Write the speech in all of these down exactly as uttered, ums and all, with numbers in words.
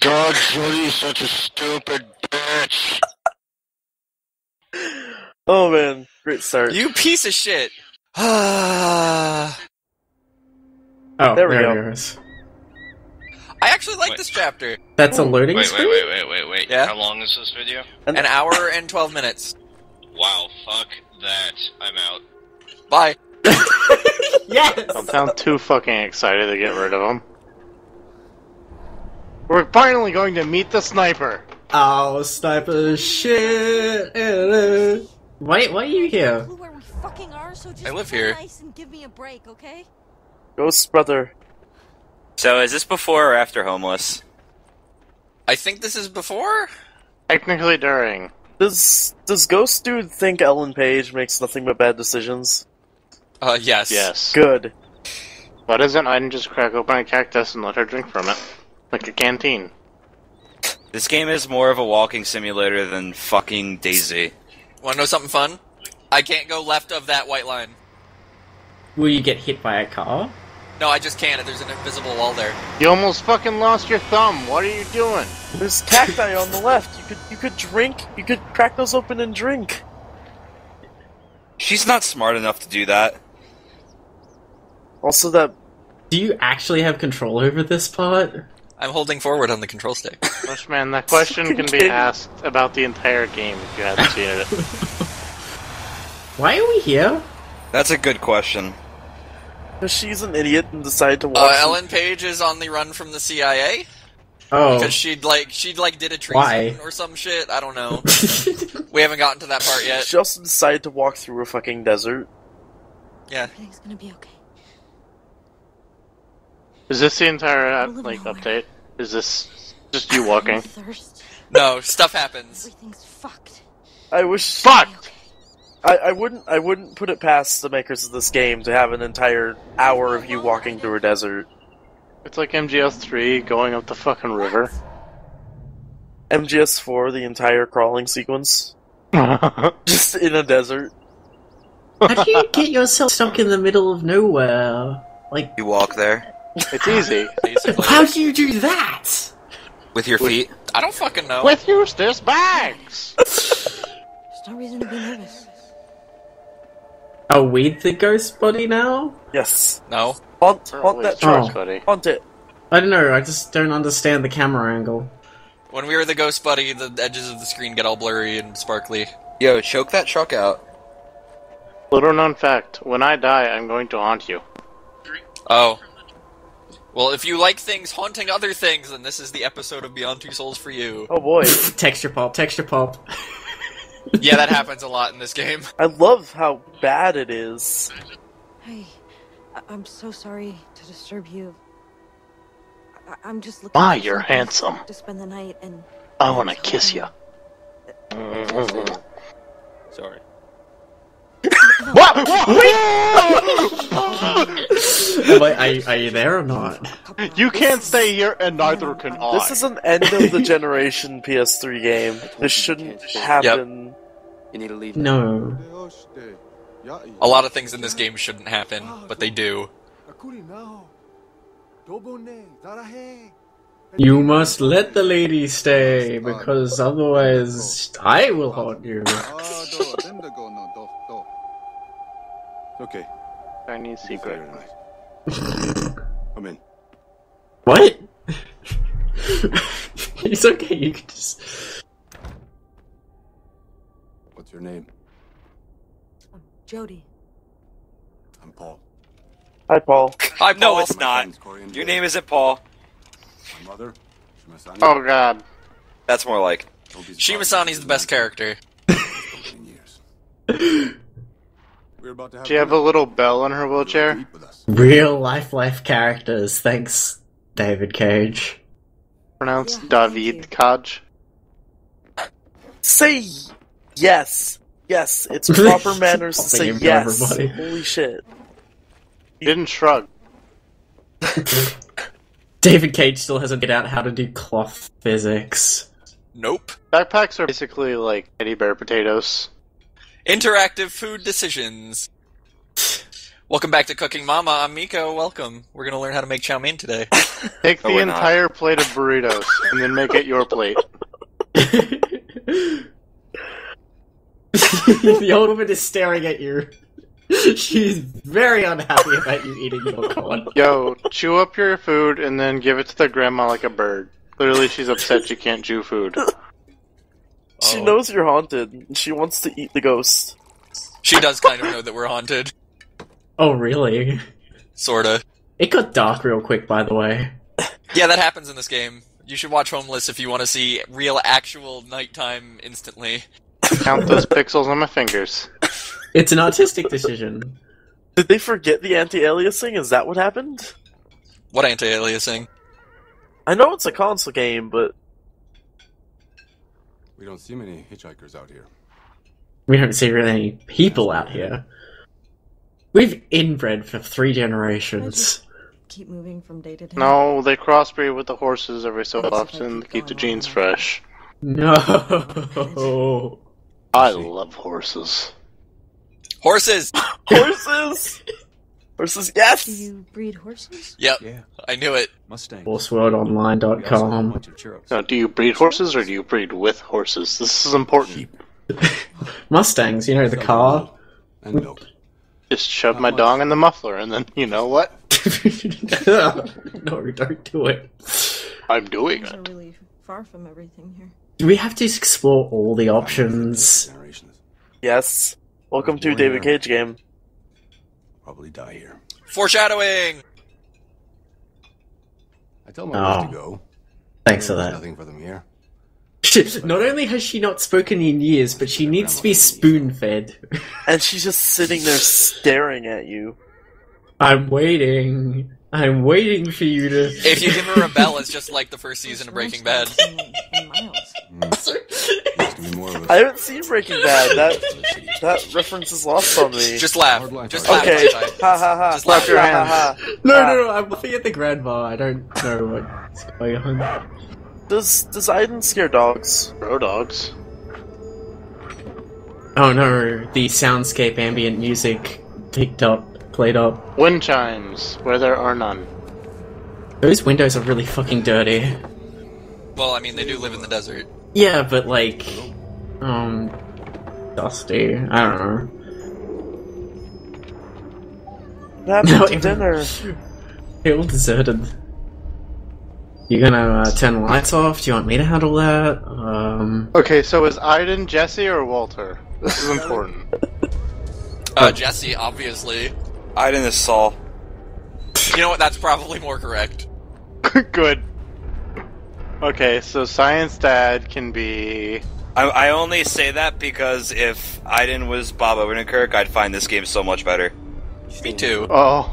God, Jody's such a stupid bitch. Oh man, great start. You piece of shit. Ah. Oh, there we there go. Goes. I actually like wait. this chapter. That's a loading wait, screen? Wait, wait, wait, wait, wait. Yeah? How long is this video? An, An hour and twelve minutes. Wow, fuck that. I'm out. Bye. Yes! I sound too fucking excited to get rid of him. We're finally going to meet the sniper. Oh, sniper shit. Wait, why are you here? I live here. And give me a break, okay? Ghost brother. So is this before or after Homeless? I think this is before? Technically during. Does does Ghost Dude think Ellen Page makes nothing but bad decisions? Uh, yes. Yes. Good. Why doesn't Aiden just crack open a cactus and let her drink from it? Like a canteen. This game is more of a walking simulator than fucking DayZ. Wanna know something fun? I can't go left of that white line. Will you get hit by a car? No, I just can't. There's an invisible wall there. You almost fucking lost your thumb. What are you doing? There's cacti on the left. You could you could drink. You could crack those open and drink. She's not smart enough to do that. Also, that... Do you actually have control over this part? I'm holding forward on the control stick. Gosh, man, that question can be asked about the entire game if you haven't seen it. Why are we here? That's a good question. She's an idiot and decided to watch. Uh, Ellen Page is on the run from the C I A. Oh, because she'd like she'd like did a treason or some shit. I don't know. We haven't gotten to that part yet. She also decided to walk through a fucking desert. Yeah, everything's gonna be okay. Is this the entire uh, like nowhere. update? Is this just you walking? No, stuff happens. Everything's fucked. I wish. Fucked. I, I wouldn't I wouldn't put it past the makers of this game to have an entire hour of you walking through a desert. It's like M G S three going up the fucking river. M G S four, the entire crawling sequence. Just in a desert. How do you get yourself stuck in the middle of nowhere? Like you walk there. It's easy. Basically. How do you do that? With your feet? With, I don't fucking know. With Eustace bags. There's no reason to be nervous. Are we the ghost buddy now? Yes. No. Haunt, haunt that truck, buddy. Haunt it. I don't know, I just don't understand the camera angle. When we were the ghost buddy, the edges of the screen get all blurry and sparkly. Yo, choke that truck out. Little known fact, when I die, I'm going to haunt you. Oh. Well, if you like things haunting other things, then this is the episode of Beyond Two Souls for you. Oh boy. Texture pop, texture pop. Yeah, that happens a lot in this game. I love how bad it is. Hey, I'm so sorry to disturb you. I I'm just looking. Ah, you're handsome. To spend the night, and I want to kiss you. Sorry. What? Am I, are, are you there or not? You can't stay here, and neither can I. This is an end of the generation P S three game. This shouldn't happen. Yep. You need to leave. No. A lot of things in this game shouldn't happen, but they do. You must let the lady stay, because otherwise I will haunt you. Okay. Chinese secret. Come in. What? It's okay, you can just... What's your name? I'm Jody. I'm Paul. Hi, Paul. Hi, Paul. No, it's not. Your name isn't Paul. My mother, Shimasani. Oh, God. That's more like... Shimasani's the best character. We're about to have Do you have a little bell on her wheelchair? Real life life characters, thanks, David Cage. Pronounced yeah, David Cage. Say yes. Yes, it's proper manners to say yes. Everybody. Holy shit. He didn't shrug. David Cage still hasn't figured out how to do cloth physics. Nope. Backpacks are basically like teddy bear potatoes. Interactive food decisions. Welcome back to Cooking Mama. I'm Miko. Welcome. We're going to learn how to make chow mein today. Take the entire not. plate of burritos and then make it your plate. The old woman is staring at you. She's very unhappy about you eating your corn. Yo, chew up your food and then give it to the grandma like a bird. Clearly she's upset she can't chew food. She oh. knows you're haunted. She wants to eat the ghost. She does kind of know that we're haunted. Oh, really? Sorta. It got dark real quick, by the way. Yeah, that happens in this game. You should watch Homeless if you want to see real, actual nighttime instantly. Count those pixels on my fingers. It's an artistic decision. Did they forget the anti-aliasing? Is that what happened? What anti-aliasing? I know it's a console game, but... We don't see many hitchhikers out here. We don't see really any people out here. We've inbred for three generations. Keep moving from day to day. No, they crossbreed with the horses every so often to keep the genes fresh. No. I love horses. Horses! Horses! Horses, yes! Do you breed horses? Yep, yeah. I knew it. Mustang. horse world online dot com. No, do you breed horses or do you breed with horses? This is important. Mustangs, you know, the car. And milk. Just shove my dong in the muffler and then, you know what? No, don't do it. I'm doing it. We're really far from everything here. Do we have to explore all the options? Yes. Welcome to David Cage game. Probably die here. Foreshadowing! I tell my wife to go. Thanks for that. Nothing for them here. Not only has she not spoken in years, but she needs to be spoon-fed. And she's just sitting there staring at you. I'm waiting. I'm waiting for you to... If you give her a bell, it's just like the first season of Breaking Bad. I haven't seen Breaking Bad. That that reference is lost on me. Just laugh. Just laugh. Okay. Ha ha ha. Just laugh your hands. No, no, no. I'm looking at the grandma. I don't know what's going on. Does does Aiden scare dogs? Bro dogs. Oh no, the soundscape ambient music picked up, played up. Wind chimes, where there are none. Those windows are really fucking dirty. Well, I mean, they do live in the desert. Yeah, but like... Um... Dusty, I don't know. What happened no, to dinner? It all deserted. You gonna uh, turn the lights off? Do you want me to handle that? Um... Okay, so is Aiden Jesse or Walter? This is important. uh, Jesse, obviously. Aiden is Saul. You know what, that's probably more correct. Good. Okay, so Science Dad can be... I, I only say that because if Aiden was Bob Odenkirk, I'd find this game so much better. Me too. Oh.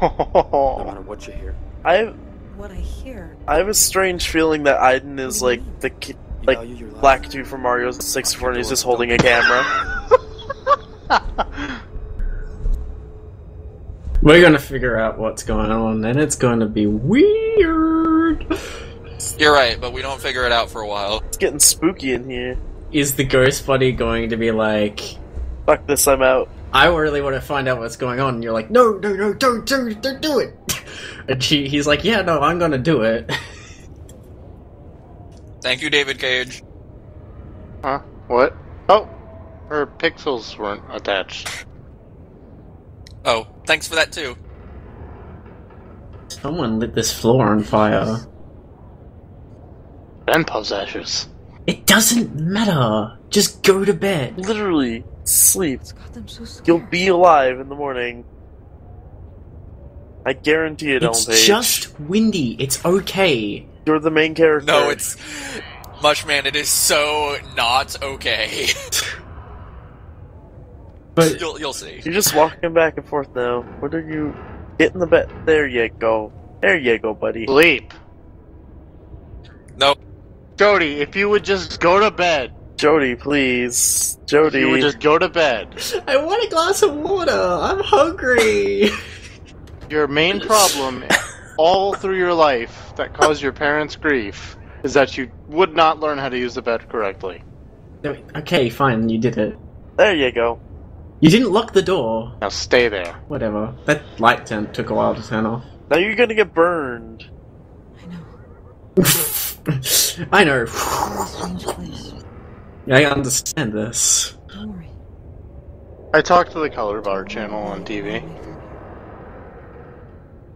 No matter what you hear. I... What I hear. I have a strange feeling that Aiden is like the ki like black dude from Mario sixty-four, and he's just holding a camera. We're gonna figure out what's going on, and it's gonna be weird. You're right, but we don't figure it out for a while. It's getting spooky in here. Is the ghost buddy going to be like, "Fuck this, I'm out"? I really want to find out what's going on, and you're like, no, no, no, don't, don't, don't do it! And she, he's like, yeah, no, I'm gonna do it. Thank you, David Cage. Huh? What? Oh! Her pixels weren't attached. Oh, thanks for that, too. Someone lit this floor on fire. Grandpa's ashes. It doesn't matter! Just go to bed! Literally. Sleep. God, I'm so scared. You'll be alive in the morning. I guarantee it, Ellen Page. It's just windy. It's okay. You're the main character. No, it's... Mushman, it is so not okay. But you'll, you'll see. You're just walking back and forth now. What are you... Get in the bed. There you go. There you go, buddy. Sleep. No. Jody, if you would just go to bed. Jody, please. Jody. You would just go to bed. I want a glass of water. I'm hungry. Your main problem all through your life that caused your parents grief is that you would not learn how to use the bed correctly. Okay, fine. You did it. There you go. You didn't lock the door. Now stay there. Whatever. That light turn took a while to turn off. Now you're gonna get burned. I know. I know. I understand this. Don't worry. I talked to the color bar channel on T V.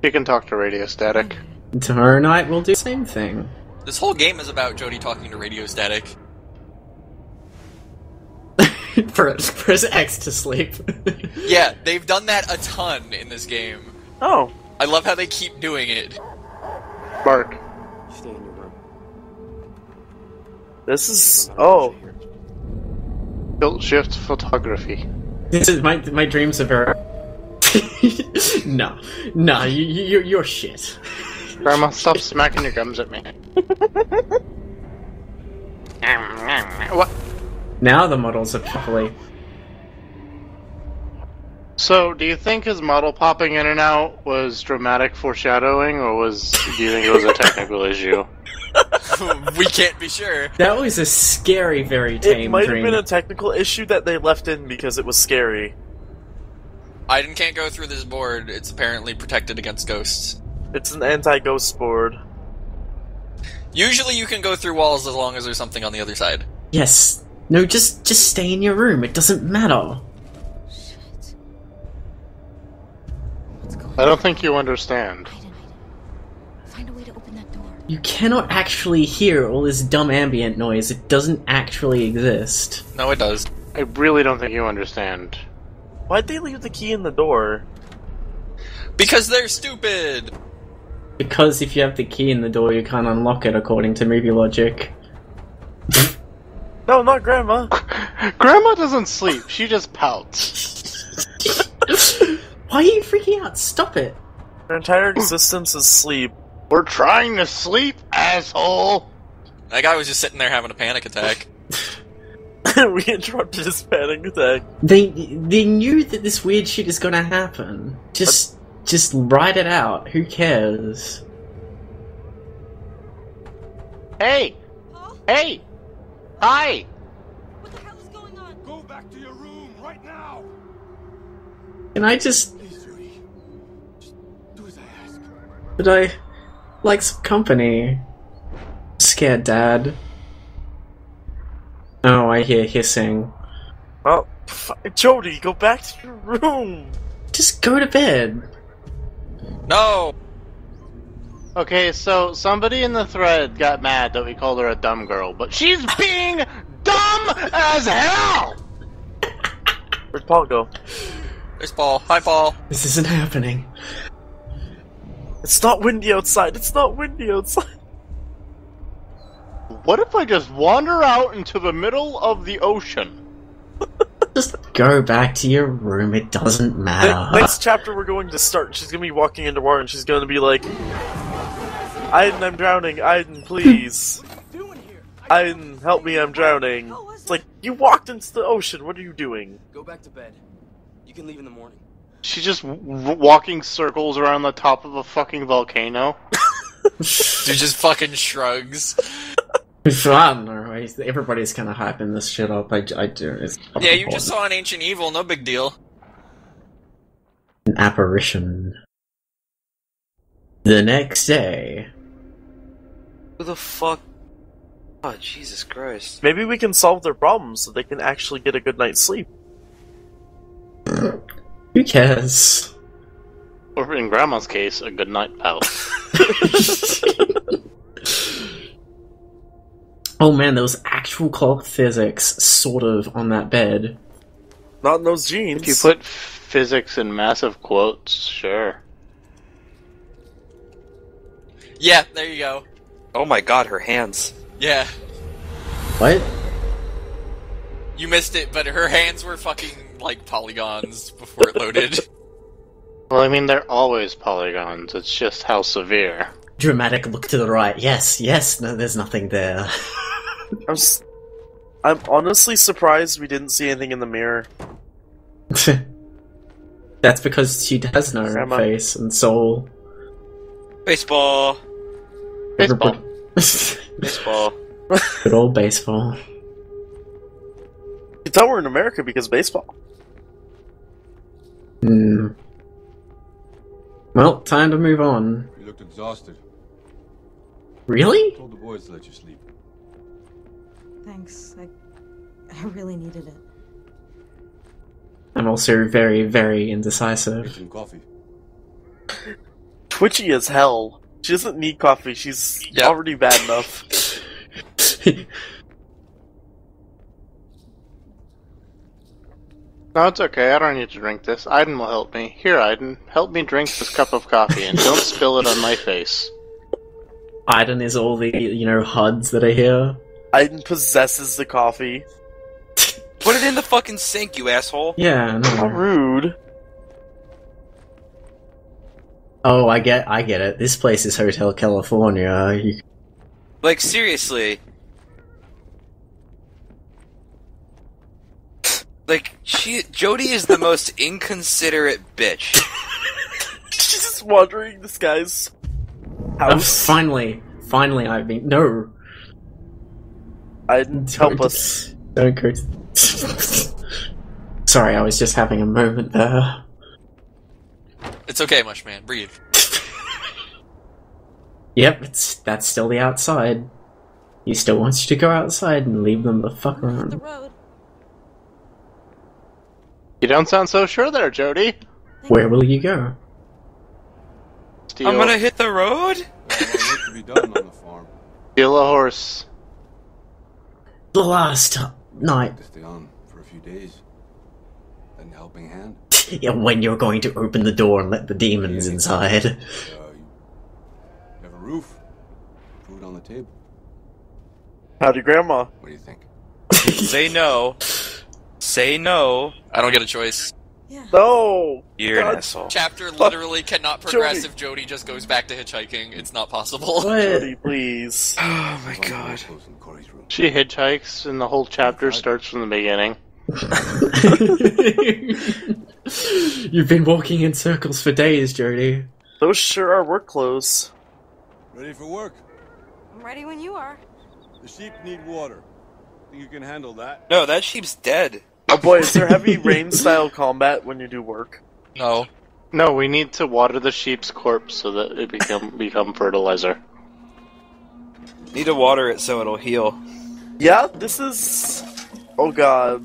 You can talk to Radio Static. Tomorrow night we'll do the same thing. This whole game is about Jody talking to Radio Static. press, press X to sleep. Yeah, they've done that a ton in this game. Oh. I love how they keep doing it. Bark. Stay in your room. This is... Oh. Tilt shift photography. This is... My, my dreams are very... no. No, you, you, you're shit. Grandma, stop smacking your gums at me. What? Now the models are properly. So, do you think his model popping in and out was dramatic foreshadowing, or was do you think it was a technical issue? We can't be sure. That was a scary, very tame dream. It might dream. have been a technical issue that they left in because it was scary. Aiden can't go through this board. It's apparently protected against ghosts. It's an anti-ghost board. Usually you can go through walls as long as there's something on the other side. Yes. No, just just stay in your room. It doesn't matter. Shit. What's going on? I don't think you understand. Aiden, Aiden. Find a way to open that door. You cannot actually hear all this dumb ambient noise. It doesn't actually exist. No, it does. I really don't think you understand. Why'd they leave the key in the door? Because they're stupid! Because if you have the key in the door, you can't unlock it according to movie logic. No, not Grandma! Grandma doesn't sleep, she just pouts. Why are you freaking out? Stop it! Her entire existence is sleep. We're trying to sleep, asshole! That guy was just sitting there having a panic attack. We interrupted his panic attack. They they knew that this weird shit is gonna happen. Just but, just write it out. Who cares? Hey! Huh? Hey! Hi! What the hell is going on? Go back to your room right now! Can I just... Please, Jody. Just do as I ask. But I... like some company. Scared Dad. Oh, I hear hissing. Well, Jody, go back to your room! Just go to bed! No! Okay, so somebody in the thread got mad that we called her a dumb girl, but she's being dumb as hell! Where'd Paul go? There's Paul. Hi, Paul. This isn't happening. It's not windy outside. It's not windy outside. What if I just wander out into the middle of the ocean? Just go back to your room, it doesn't matter. The next chapter we're going to start, she's gonna be walking into water and she's gonna be like, Aiden, I'm drowning, Aiden, please. Aiden, help me, I'm drowning. It's like, you walked into the ocean, what are you doing? Go back to bed. You can leave in the morning. She's just w walking circles around the top of a fucking volcano. She just fucking shrugs. I don't know, everybody's kind of hyping this shit up, I, I do. It's yeah, you important. Just saw an ancient evil, no big deal. An apparition. The next day. Who the fuck? Oh, Jesus Christ. Maybe we can solve their problems so they can actually get a good night's sleep. Who cares? Or in Grandma's case, a good night, pal. Oh man, there was actual clock physics, sort of, on that bed. Not in those jeans. If you put physics in massive quotes, sure. Yeah, there you go. Oh my god, her hands. Yeah. What? You missed it, but her hands were fucking, like, polygons before it loaded. Well, I mean, they're always polygons, it's just how severe. Dramatic look to the right. Yes, yes, no, there's nothing there. I'm, s I'm honestly surprised we didn't see anything in the mirror. That's because she has no Grandma. Face and soul. Baseball! Baseball. Baseball. Good old baseball. You can tell we're in America because baseball. Hmm. Well, time to move on. You looked exhausted. Really? I told the boys to let you sleep. Thanks. I, I really needed it. I'm also very, very indecisive. Get some coffee. Twitchy as hell. She doesn't need coffee. She's yep. already bad enough. No, it's okay. I don't need to drink this. Aiden will help me. Here, Aiden. Help me drink this cup of coffee and don't spill it on my face. Aiden is all the, you know, H U Ds that are here. Aiden possesses the coffee. Put it in the fucking sink, you asshole! Yeah, no. How rude. Oh, I get I get it. This place is Hotel California. You... Like, seriously. Like, she- Jody is the most inconsiderate bitch. She's just wandering this guy's house. Oh, finally. Finally, I mean, no. I didn't help don't, us. Don't go to... Sorry, I was just having a moment there. It's okay, Mushman. Breathe. Yep, it's, that's still the outside. He still wants you to go outside and leave them the fuck around. The road. You don't sound so sure there, Jody. Where will you go? Steal. I'm gonna hit the road? Well, to be done on the farm. Steal a horse. The last night. To stay on for a few days. An helping hand. Yeah, when you're going to open the door and let the demons yeah, inside. Uh, you have a roof. Food on the table. Howdy, Grandma. What do you think? Say no. Say no. I don't get a choice. Yeah. No. You're God. An asshole. Chapter literally cannot progress Jody. If Jody just goes back to hitchhiking. It's not possible. What? Jody, please. Oh my God. She hitchhikes, and the whole chapter starts from the beginning. You've been walking in circles for days, Jody. Those sure are work clothes. Ready for work? I'm ready when you are. The sheep need water. Think you can handle that? No, that sheep's dead. Oh boy, is there heavy rain style combat when you do work? No. No, we need to water the sheep's corpse so that it become become fertilizer. Need to water it so it'll heal. Yeah, this is... Oh God.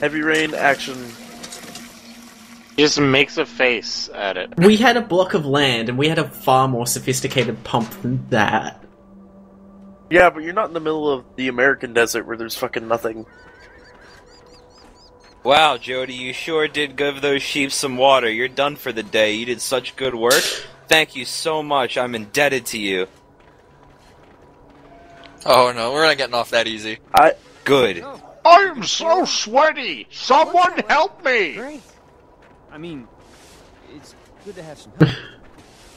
Heavy Rain, action. He just makes a face at it. We had a block of land, and we had a far more sophisticated pump than that. Yeah, but you're not in the middle of the American desert where there's fucking nothing. Wow, Jody, you sure did give those sheep some water. You're done for the day. You did such good work. Thank you so much. I'm indebted to you. Oh, no, we're not getting off that easy. I... Good. Oh. I am so sweaty! Someone help me! Great. I mean, it's good to have some help.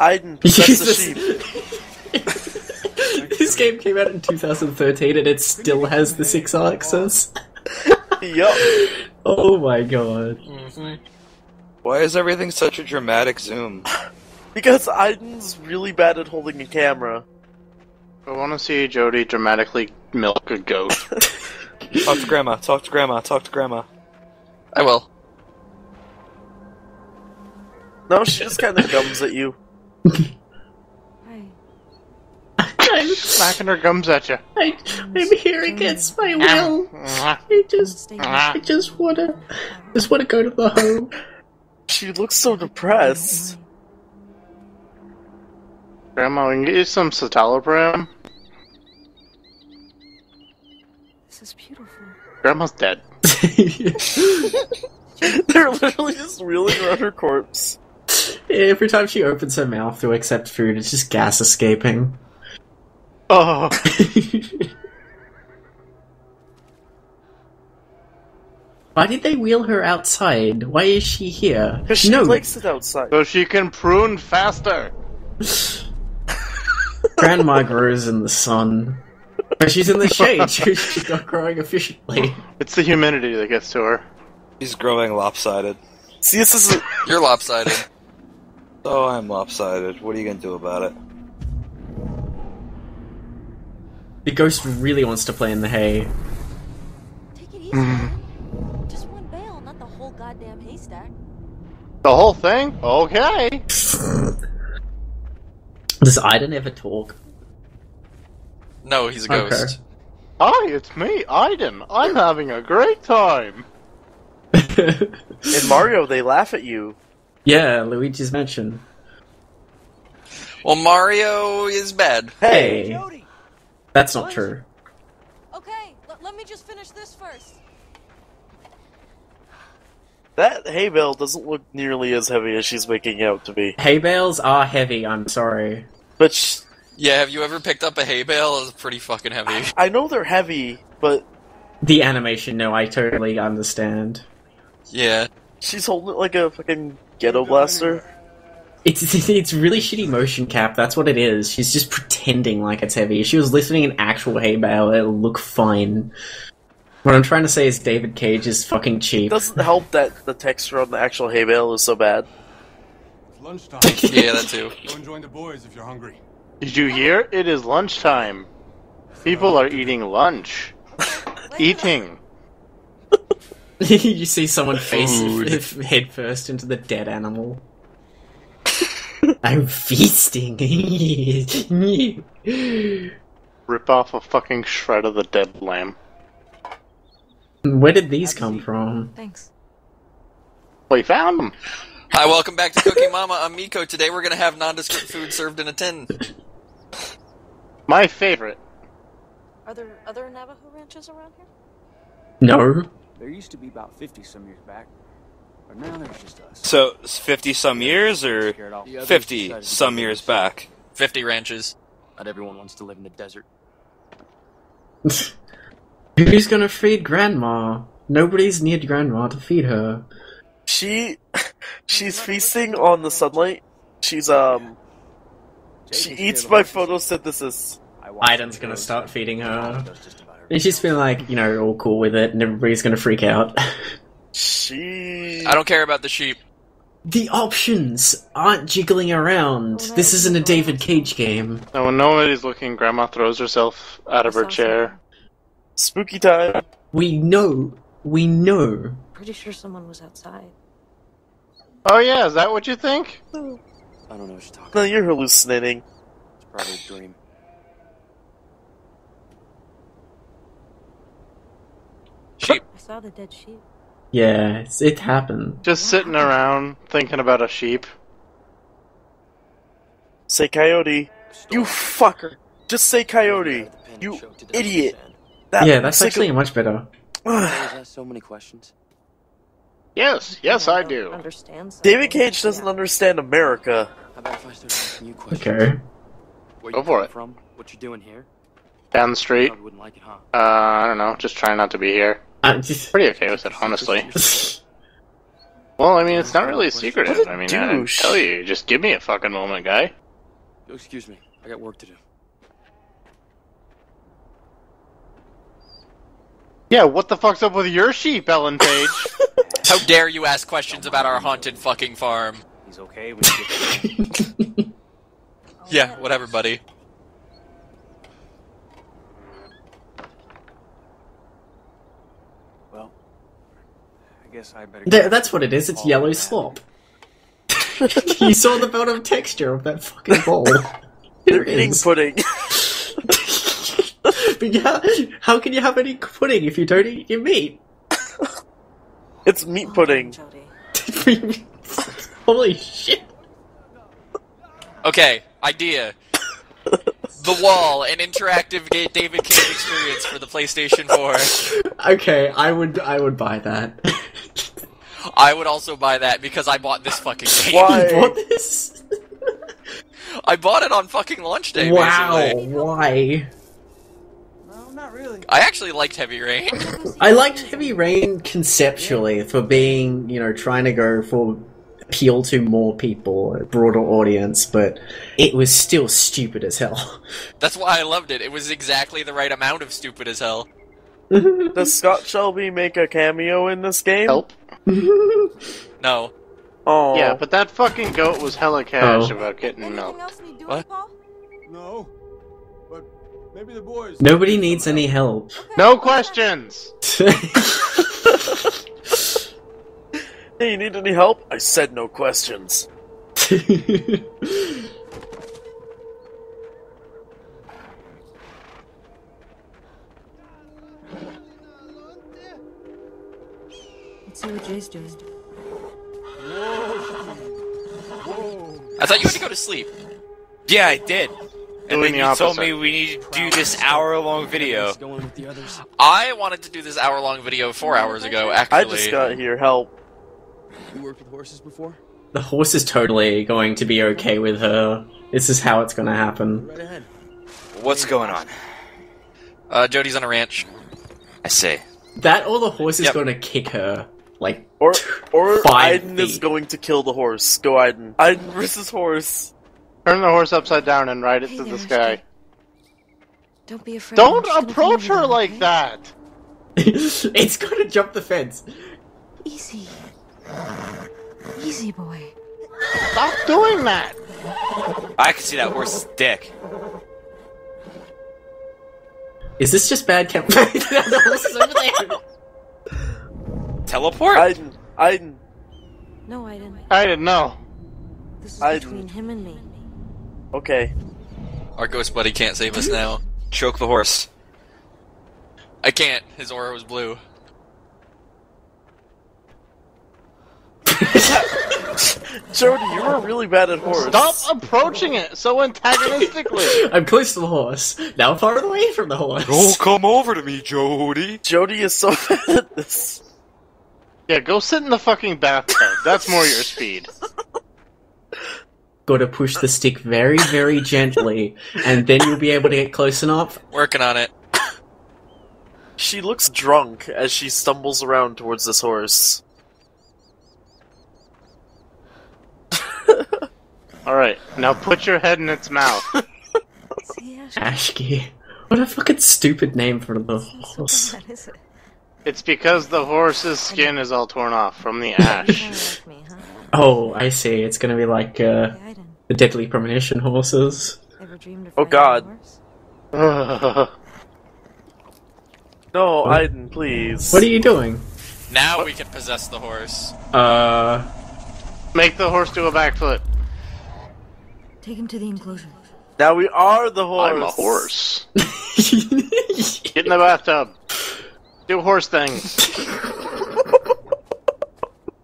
Aiden, possess the sheep. This game came out in two thousand thirteen and it still has the six R access. Yup. Oh my God. Mm-hmm. Why is everything such a dramatic zoom? Because Aiden's really bad at holding a camera. I want to see Jody dramatically milk a goat. Talk to Grandma, talk to Grandma, talk to Grandma. I will. No, she just kind of gums at you. I'm smacking her gums at you. I, I'm here against my will. I just, I just wanna, just wanna go to the home. She looks so depressed. Grandma, we can get you some citalopram. This is beautiful. Grandma's dead. They're literally just reeling around her corpse. Every time she opens her mouth to accept food, it's just gas escaping. Oh. Why did they wheel her outside? Why is she here? Because she no. likes it outside. So she can prune faster. Grandma grows in the sun. She's in the shade. She's not growing efficiently. It's the humidity that gets to her. She's growing lopsided. See, this is a... You're lopsided. Oh, I'm lopsided. What are you gonna do about it? The ghost really wants to play in the hay. Take it easy. Just one bale. haystack. The whole thing? Okay. Does Aiden ever talk? No, he's a ghost. Okay. Hi, it's me, Aiden. I'm having a great time. In Mario, they laugh at you. Yeah, Luigi's Mansion. Well, Mario is bad. Hey, hey Jody. That's not what? True. Okay, l let me just finish this first. That hay bale doesn't look nearly as heavy as she's making out to be. Hay bales are heavy, I'm sorry. But sh yeah, have you ever picked up a hay bale? It's pretty fucking heavy. I, I know they're heavy, but... The animation, no, I totally understand. Yeah. She's holding it like a fucking ghetto blaster. It's, it's really shitty motion cap, that's what it is. She's just pretending like it's heavy. If she was lifting an actual hay bale, it'll look fine. What I'm trying to say is David Cage is fucking cheap. It doesn't help that the texture on the actual hay bale is so bad. It's lunchtime. Yeah, that too. Go and join the boys if you're hungry. Did you hear? It is lunchtime. People are eating lunch. Eating. You see someone face if, if head first into the dead animal. I'm feasting. Rip off a fucking shred of the dead lamb. Where did these come from? Thanks. We found them. Hi, welcome back to Cooking Mama. I'm Miko. Today we're going to have nondescript food served in a tin. My favorite. Are there other Navajo ranches around here? No. There used to be about fifty some years back, but now there's just us. So, fifty some years or fifty some years back? fifty ranches. Not everyone wants to live in the desert. Who's gonna feed Grandma? Nobody's near Grandma to feed her. She... She's feasting on the sunlight. She's, um... She eats by photosynthesis. Aiden's gonna start feeding her. And she's been like, you know, all cool with it, and everybody's gonna freak out. She... I don't care about the sheep. The options aren't jiggling around. Oh, this isn't a David Cage game. And when nobody's looking, Grandma throws herself out of her chair. Spooky time. We know. We know. Pretty sure someone was outside. Oh yeah, is that what you think? No. I don't know what you're talking about. No, you're hallucinating. It's probably a dream. Sheep. I saw the dead sheep. Yeah, it happened. Just wow. Sitting around thinking about a sheep. Say coyote. You fucker. Just say coyote. You idiot. That yeah, that's actually much better. So many questions. Yes, yes, I, I do. David Cage doesn't yeah. understand America. Okay. Where Go for it. From? What you doing here? Down the street. Like it, huh? Uh, I don't know. Just try not to be here. I'm just pretty okay with it, honestly. Well, I mean, it's not really secretive. What a I mean, douche. I tell you, just give me a fucking moment, guy. Excuse me, I got work to do. Yeah, what the fuck's up with your sheep, Ellen Page? How dare you ask questions about our haunted fucking farm? He's okay with it. Yeah, whatever, buddy. Well, I guess I better. Th that's what it is. It's yellow slop. You saw the bottom texture of that fucking bowl. They're eating pudding. But yeah, how can you have any pudding if you don't eat your meat? It's meat oh, pudding. Holy shit. Okay, idea. The Wall, an interactive David Cage experience for the PlayStation four. Okay, I would I would buy that. I would also buy that because I bought this fucking game. Why? You bought this? I bought it on fucking launch day. Wow, basically. Why? Not really. I actually liked Heavy Rain. I liked Heavy Rain conceptually yeah. for being, you know, trying to go for appeal to more people, a broader audience, but it was still stupid as hell. That's why I loved it. It was exactly the right amount of stupid as hell. Does Scott Shelby make a cameo in this game? Help. No. Oh. Yeah, but that fucking goat was hella cash oh. about getting milk. What? No. Maybe the boys. Nobody needs any help. Okay, no questions! Hey, you need any help? I said no questions. I thought you had to go to sleep. Yeah, I did. And then you told me we need to do this hour-long video. I wanted to do this hour-long video four hours ago, actually. I just got here, help. You worked with horses before? The horse is totally going to be okay with her. This is how it's going to happen. Right ahead. What's going on? Uh, Jody's on a ranch. I see. That or the horse is yep. going to kick her. Like, or or Aiden is going to kill the horse. Go Aiden. Aiden versus horse. Turn the horse upside down and ride it hey to there, the sky. Ashki. Don't be afraid. Don't approach her like right? that. It's gonna jump the fence. Easy, easy boy. Stop doing that. I can see that horse's dick. Is this just bad campaign? The horse is over there. Teleport? Aiden, Aiden. No, I didn't. I didn't know. This is Aiden. Between him and me. Okay. Our ghost buddy can't save us now. Choke the horse. I can't. His aura was blue. Jody, you were really bad at horse. Stop approaching it so antagonistically. I'm close to the horse. Now far away from the horse. Don't come over to me, Jody. Jody is so bad at this. Yeah, go sit in the fucking bathtub. That's more your speed. Got to push the stick very, very gently, and then you'll be able to get close enough. Working on it. She looks drunk as she stumbles around towards this horse. Alright, now put your head in its mouth. Ashki. What a fucking stupid name for the horse. It's because the horse's skin is all torn off from the ash. Oh, I see. It's gonna be like uh, the Deadly Premonition horses. Ever dreamed of oh God! Uh, no, Aiden, please. What are you doing? Now what? We can possess the horse. Uh, make the horse do a backflip. Take him to the enclosure. Now we are the horse. I'm a horse. Get in the bathtub. Do horse things.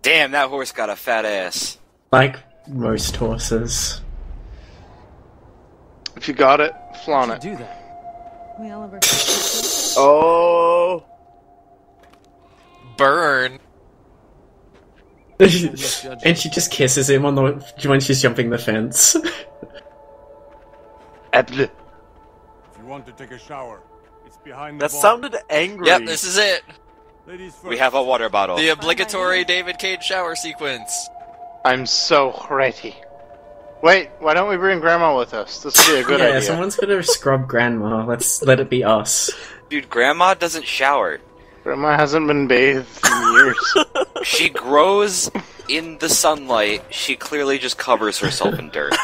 Damn, that horse got a fat ass. Like most horses. If you got it, flaunt it. Do that. We all over. Oh. Burn. And she just kisses him on the when she's jumping the fence. If you want to take a shower. It's behind the that ball. Sounded angry. Yep, this is it. We have a water bottle. The obligatory David Cage shower sequence. I'm so ready. Wait, why don't we bring Grandma with us? This would be a good yeah, idea. Yeah, someone's gonna scrub Grandma. Let's let it be us. Dude, Grandma doesn't shower. Grandma hasn't been bathed in years. She grows in the sunlight. She clearly just covers herself in dirt.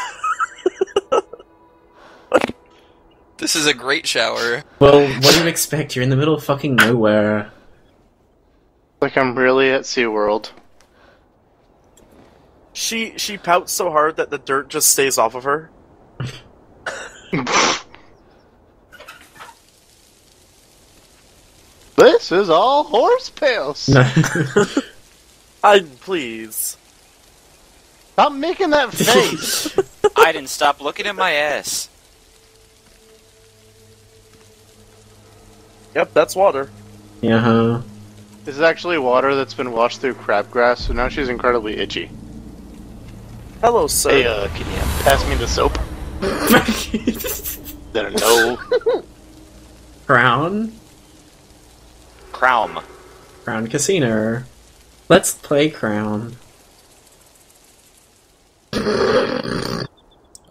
This is a great shower. Well, what do you expect? You're in the middle of fucking nowhere. Like I'm really at SeaWorld. She she pouts so hard that the dirt just stays off of her. This is all horse pills. No. Aiden, please. Stop making that face. Aiden, stop looking at my ass. Yep, that's water. Yeah. Uh-huh. This is actually water that's been washed through crabgrass, so now she's incredibly itchy. Hello, sir. Hey, uh, can you pass me the soap? There, no. Crown? Crown. Crown Casino. Let's play Crown.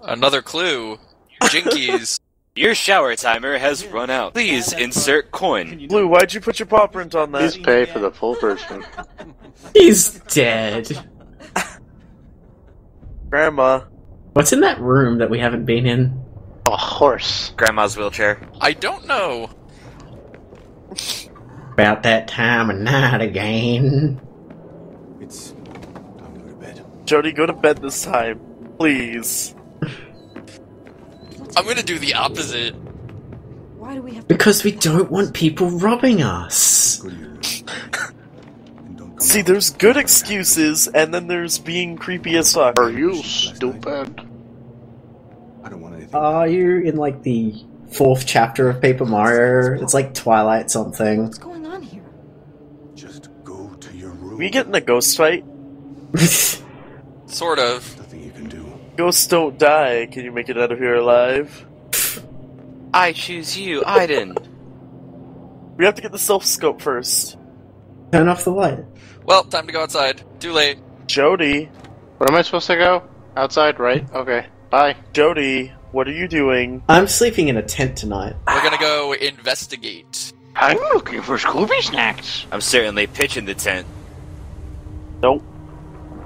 Another clue. Jinkies. Your shower timer has run out. Please insert coin. Blue, why'd you put your paw print on that? Please pay for the full version. He's dead. Grandma. What's in that room that we haven't been in? A horse. Grandma's wheelchair. I don't know. About that time of night again. It's Jody, go to bed this time. Please. I'm gonna do the opposite. Why do we have to because we don't want people robbing us. See, there's good excuses, and then there's being creepy as fuck. Are you stupid? I don't want anything. Are you in, like, the fourth chapter of Paper Mario? It's like Twilight something. What's going on here? Just go to your room. We get in a ghost fight? Sort of. Nothing you can do. Ghosts don't die. Can you make it out of here alive? I choose you, Aiden. We have to get the self-scope first. Turn off the light. Well, time to go outside. Too late. Jody. Where am I supposed to go? Outside, right? Okay. Bye. Jody, what are you doing? I'm sleeping in a tent tonight. We're gonna go investigate. I'm looking for Scooby snacks. I'm certainly pitching the tent. Nope.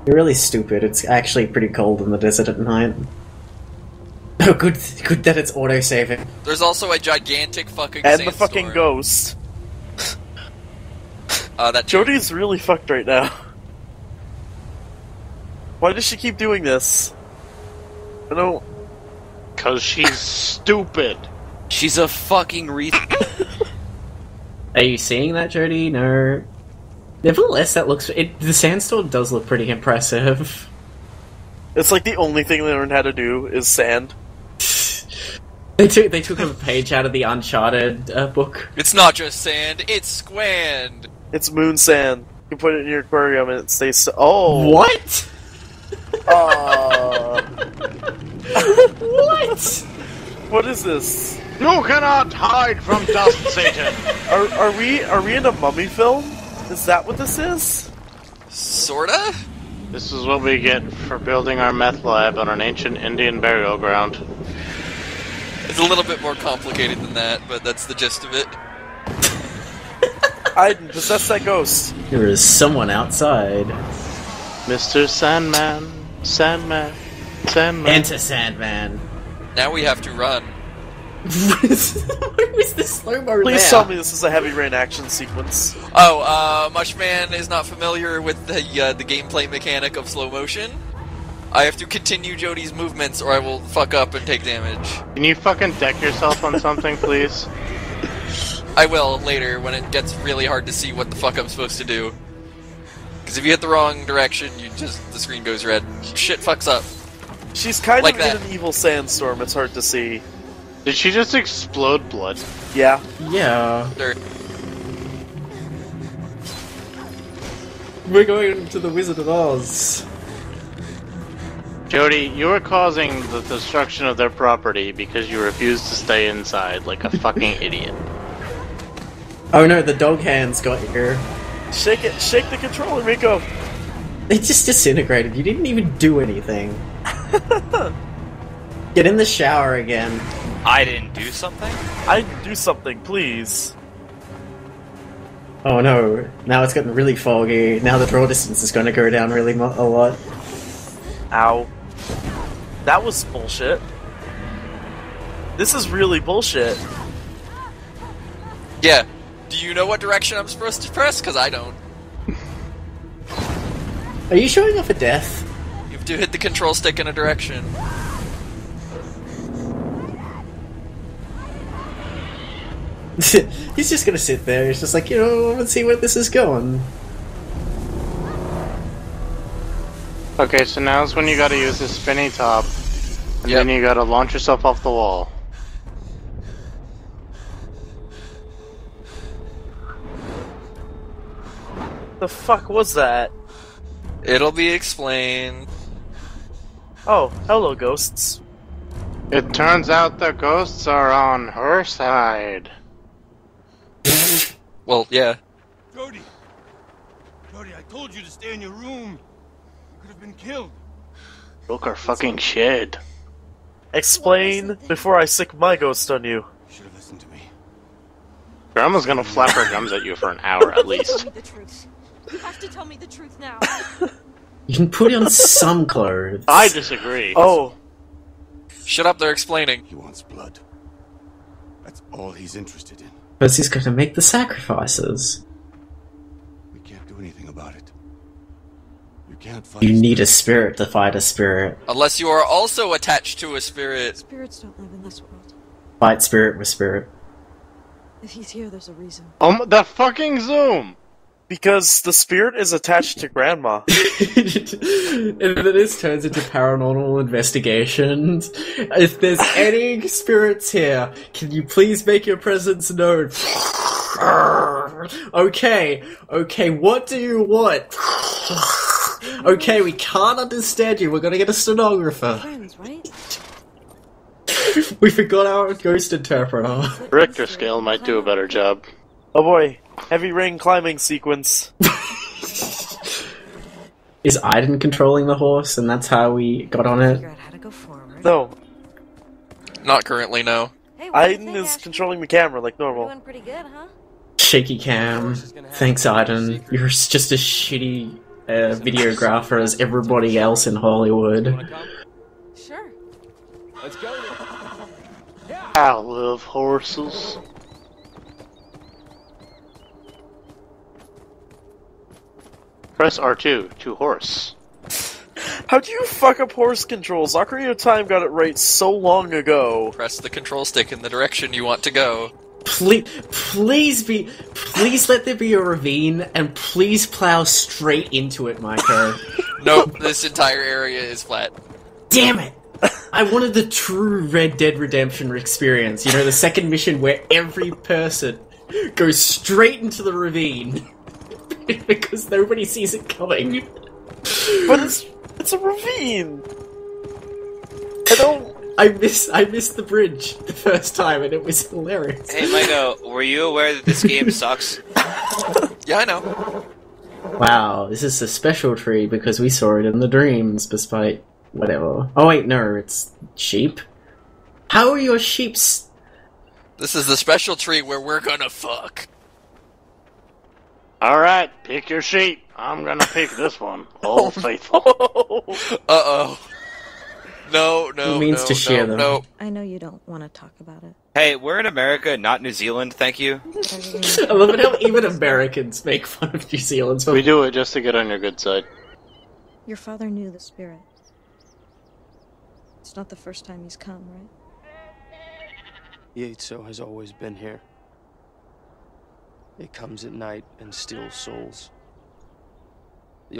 You're really stupid. It's actually pretty cold in the desert at night. Oh, good, good that it's auto-saving. There's also a gigantic fucking and sandstorm. And the fucking ghost. uh, that Jody's really fucked right now. Why does she keep doing this? I don't... Cause she's stupid. She's a fucking re- Are you seeing that, Jody? No. Nevertheless, that looks... It, the sandstorm does look pretty impressive. It's like the only thing they learned how to do is sand. They took they took a page out of the Uncharted uh, book. It's not just sand; it's squand. It's moon sand. You put it in your aquarium and it stays. St oh, what? Uh... what? What is this? You cannot hide from dust, Satan. Are are we are we in a mummy film? Is that what this is? Sorta. This is what we get for building our meth lab on an ancient Indian burial ground. It's a little bit more complicated than that, but that's the gist of it. Aiden, possess that ghost. There is someone outside. Mister Sandman, Sandman, Sandman. Enter Sandman. Now we have to run. What is the slow-mo? Please now? Tell me this is a Heavy Rain action sequence. Oh, uh, Mushman is not familiar with the uh, the gameplay mechanic of slow motion. I have to continue Jody's movements, or I will fuck up and take damage. Can you fucking deck yourself on something, please? I will later when it gets really hard to see what the fuck I'm supposed to do. Because if you hit the wrong direction, you just the screen goes red. Shit fucks up. She's kind like of that. In an evil sandstorm. It's hard to see. Did she just explode blood? Yeah. Yeah. Dirt. We're going to the Wizard of Oz. Jody, you are causing the destruction of their property because you refuse to stay inside like a fucking idiot. Oh no, the dog hands got here. Shake it, shake the controller, Miko. It just disintegrated. You didn't even do anything. Get in the shower again. I didn't do something? I didn't do something, please. Oh no, now it's gotten really foggy. Now the draw distance is going to go down really mo a lot. Ow. That was bullshit. This is really bullshit. Yeah. Do you know what direction I'm supposed to press? Because I don't. Are you showing off a death? You have to hit the control stick in a direction. He's just gonna sit there, he's just like, you know, let's see where this is going. Okay, so now's when you gotta use the spinny top, and yep. Then you gotta launch yourself off the wall. The fuck was that? It'll be explained. Oh, hello ghosts. It turns out the ghosts are on her side. Well, yeah. Jody! Jody, I told you to stay in your room. You could have been killed. Broke our fucking shed. Explain before I sick my ghost on you. You should have listened to me. Grandma's gonna flap her gums at you for an hour at least. Tell me the truth. You have to tell me the truth now. You can put on some clothes. I disagree. Oh. Shut up, they're explaining. He wants blood. That's all he's interested in. But he's going to make the sacrifices. We can't do anything about it. You can't fight you need a spirit to fight a spirit. Unless you are also attached to a spirit. Spirits don't live in this world. Fight spirit with spirit. If he's here, there's a reason. Um, the fucking Zoom! Because the spirit is attached to Grandma. And then this turns into paranormal investigations. If there's any spirits here, can you please make your presence known? Okay, okay, what do you want? Okay, we can't understand you, we're gonna get a stenographer. Friends, right? We forgot our ghost interpreter. Richter scale might do a better job. Oh boy, Heavy Rain climbing sequence. Is Aiden controlling the horse, and that's how we got on it? How to go forward. No. Not currently, no. Hey, Aiden is Ashki? Controlling the camera like normal. Doing pretty good, huh? Shaky cam. Thanks, Aiden. You're just as shitty uh, videographer as everybody else in Hollywood. Sure. Let's go. Yeah. I love horses. Press R two to horse. How do you fuck up horse controls? Ocarina of Time got it right so long ago. Press the control stick in the direction you want to go. Please, please be, please let there be a ravine, and please plow straight into it, Miko. Nope, this entire area is flat. Damn it! I wanted the true Red Dead Redemption experience, you know, the second mission where every person goes straight into the ravine. Because nobody sees it coming. But it's, it's a ravine! I don't... I miss, I missed the bridge the first time and it was hilarious. Hey Miko, were you aware that this game sucks? Yeah, I know. Wow, this is a special tree because we saw it in the dreams, despite... whatever. Oh wait, no, it's... sheep? How are your sheeps? This is the special tree where we're gonna fuck. Alright, pick your sheep. I'm gonna pick this one. All faithful. Uh-oh. No, no, It means no, to share no, them. No. I know you don't want to talk about it. Hey, we're in America, not New Zealand, thank you. I love it how even Americans make fun of New Zealand's so. We do it just to get on your good side. Your father knew the spirit. It's not the first time he's come, right? Yéiitsoh has always been here. It comes at night and steals souls.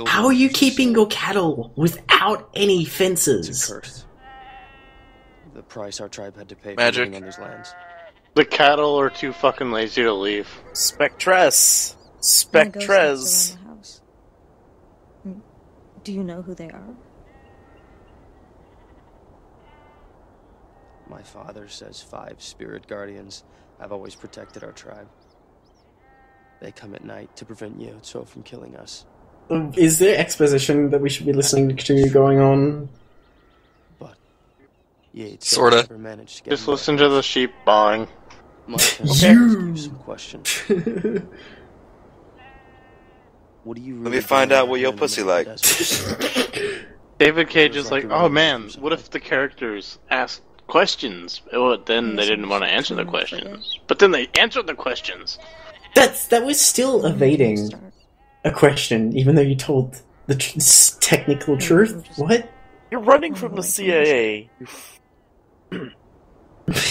How are you keeping your cattle without any fences? It's a curse. The price our tribe had to pay Magic. for living on these lands. The cattle are too fucking lazy to leave. Spectress. Spectress. Do you know who they are? My father says five spirit guardians have always protected our tribe. They come at night to prevent Yéiitsoh from killing us. Is there exposition that we should be listening to going on? But Yéiitsoh sorta. Never managed to get Just listen to the sheep bawling. You. Some question. What do you? Really Let me find out what your pussy like. David Cage is like, oh man, what if the characters asked questions? Well, then they didn't want to answer the questions, but then they answered the questions. That's that was still evading a question, even though you told the tr technical truth. What? You're running from the C I A.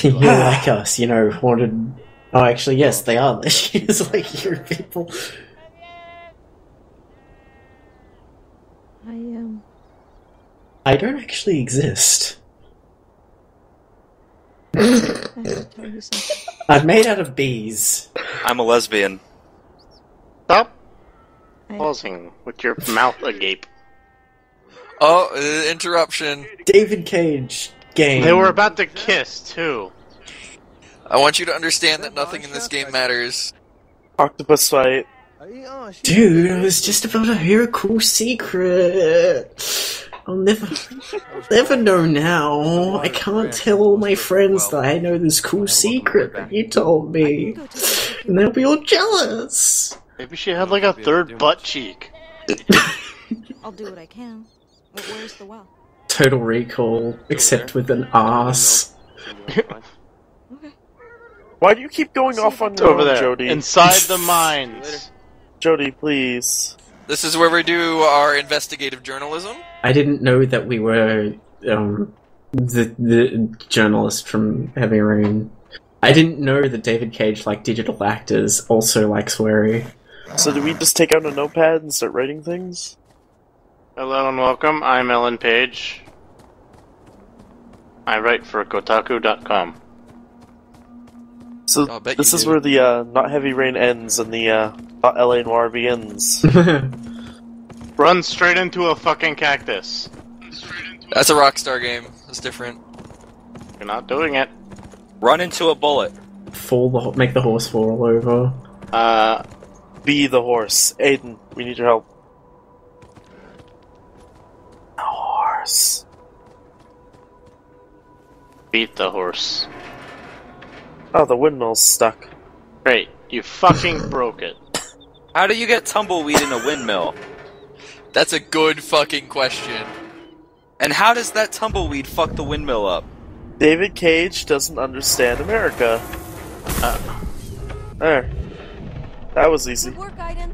You're like us, you know, wanted... Oh, actually, yes, they are. She's like your people. I, um... I don't actually exist. I'm made out of bees. I'm a lesbian. Stop pausing with your mouth agape. Oh, interruption. David Cage game. They were about to kiss, too. I want you to understand that nothing in this game matters. Octopus fight. Dude, I was just about to hear a cool secret. I'll never, I'll never know now. I can't tell all my friends that I know this cool secret that you told me. And they'll be all jealous. Maybe she had like a third butt cheek. I'll do what I can. But where's the well? Total Recall, except with an ass. Why do you keep going off on over there, Jody? Inside the mines. Jody, please. This is where we do our investigative journalism. I didn't know that we were um, the, the journalist from Heavy Rain. I didn't know that David Cage, like digital actors, also likes sweary. So do we just take out a notepad and start writing things? Hello and welcome, I'm Ellen Page. I write for Kotaku dot com. So this is do. where the uh, Not Heavy Rain ends and the uh, Not L A Noir begins. Run straight into a fucking cactus. That's a Rockstar game. It's different. You're not doing it. Run into a bullet. Fall the ho make the horse fall all over. Uh, be the horse. Aiden, we need your help. The horse. Beat the horse. Oh, the windmill's stuck. Great. You fucking broke it. How do you get tumbleweed in a windmill? That's a good fucking question. And how does that tumbleweed fuck the windmill up? David Cage doesn't understand America. Uh, there. That was easy. Good work, Aiden.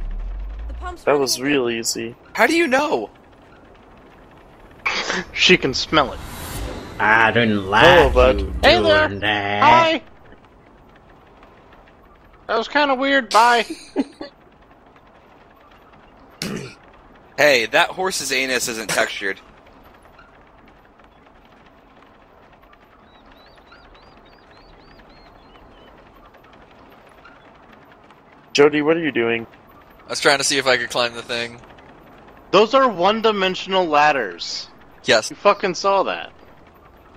The pump's that was real easy. How do you know? She can smell it. I didn't like Hello, bud. You hey there. That. Hi. That was kind of weird. Bye. Hey, that horse's anus isn't textured. Jody, what are you doing? I was trying to see if I could climb the thing. Those are one-dimensional ladders. Yes. You fucking saw that.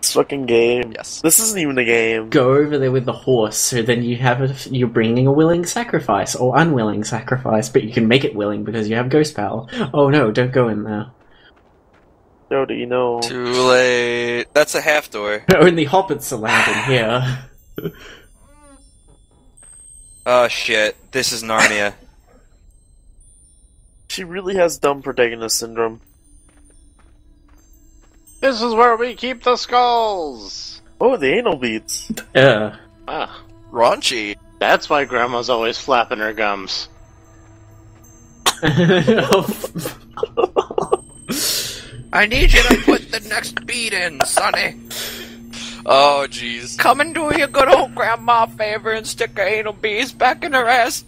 This fucking game. Yes. This isn't even a game. Go over there with the horse, so then you have a, you're bringing a willing sacrifice, or unwilling sacrifice, but you can make it willing because you have Ghost Pal. Oh no, don't go in there. Jody, no. Too late. That's a half door. Only hobbits are allowed in here. Oh shit, this is Narnia. She really has dumb protagonist syndrome. This is where we keep the skulls! Oh, the anal beads. Yeah. Ah, raunchy. That's why Grandma's always flapping her gums. I need you to put the next bead in, Sonny. Oh, jeez. Come and do your good old grandma a favor and stick her anal bees back in her ass.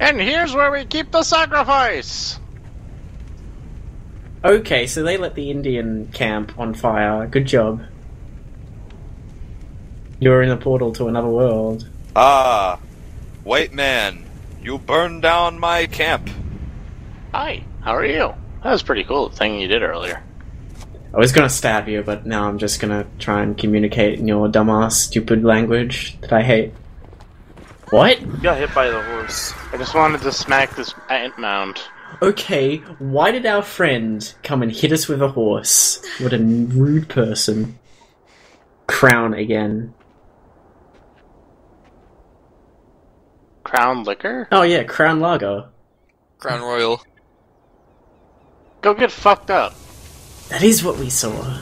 And here's where we keep the sacrifice! Okay, so they let the Indian camp on fire. Good job. You're in a portal to another world. Ah... White man, you burned down my camp. Hi, how are you? That was pretty cool, the thing you did earlier. I was gonna stab you, but now I'm just gonna try and communicate in your dumbass, stupid language that I hate. What? You got hit by the horse. I just wanted to smack this ant mound. Okay, why did our friend come and hit us with a horse? What a rude person. Crown again. Crown Liquor? Oh yeah, Crown Lager. Crown Royal. Go get fucked up. That is what we saw.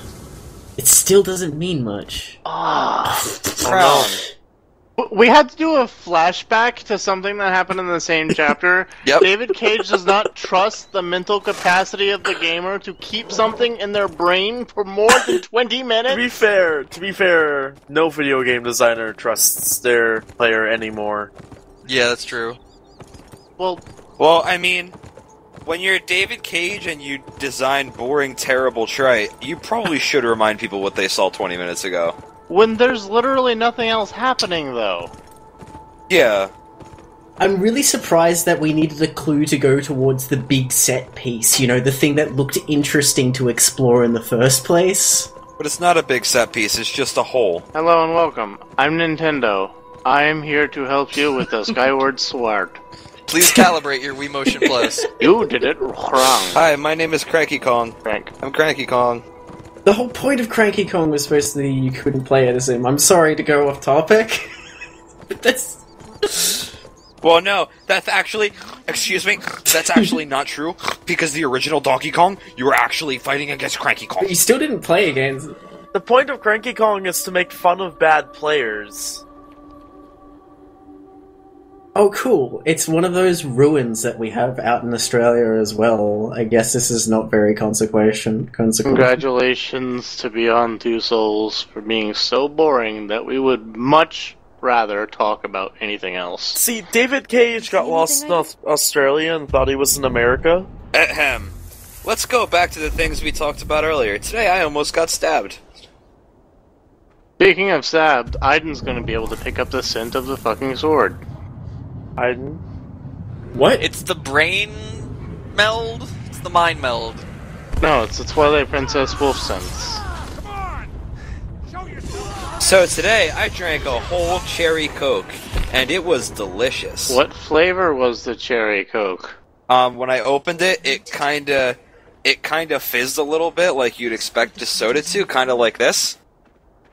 It still doesn't mean much. Oh, Crown. We had to do a flashback to something that happened in the same chapter. Yep. David Cage does not trust the mental capacity of the gamer to keep something in their brain for more than twenty minutes. To be fair, to be fair, no video game designer trusts their player anymore. Yeah, that's true. Well, well, I mean, when you're David Cage and you design boring, terrible trite, you probably should remind people what they saw twenty minutes ago. When there's literally nothing else happening, though. Yeah. I'm really surprised that we needed a clue to go towards the big set piece, you know, the thing that looked interesting to explore in the first place. But it's not a big set piece, it's just a hole. Hello and welcome. I'm Nintendo. I am here to help you with the Skyward Sword. Please calibrate your Wii Motion Plus. You did it wrong. Hi, my name is Cranky Kong. Crank. I'm Cranky Kong. The whole point of Cranky Kong was supposed to be you couldn't play it as him. I'm sorry to go off topic. But that's... Well, no, that's actually, excuse me, that's actually not true, because the original Donkey Kong, you were actually fighting against Cranky Kong. But you still didn't play against... The point of Cranky Kong is to make fun of bad players. Oh, cool. It's one of those ruins that we have out in Australia as well. I guess this is not very consequential. Congratulations to Beyond Two Souls for being so boring that we would much... rather talk about anything else. See, David Cage got lost in Australia and thought he was in America. Ahem. Let's go back to the things we talked about earlier. Today I almost got stabbed. Speaking of stabbed, Aiden's gonna be able to pick up the scent of the fucking sword. Aiden? What? It's the brain meld? It's the mind meld. No, it's the Twilight Princess wolf scents. So today, I drank a whole cherry Coke, and it was delicious. What flavor was the cherry Coke? Um, when I opened it, it kinda, it kinda fizzed a little bit, like you'd expect a soda to, kinda like this.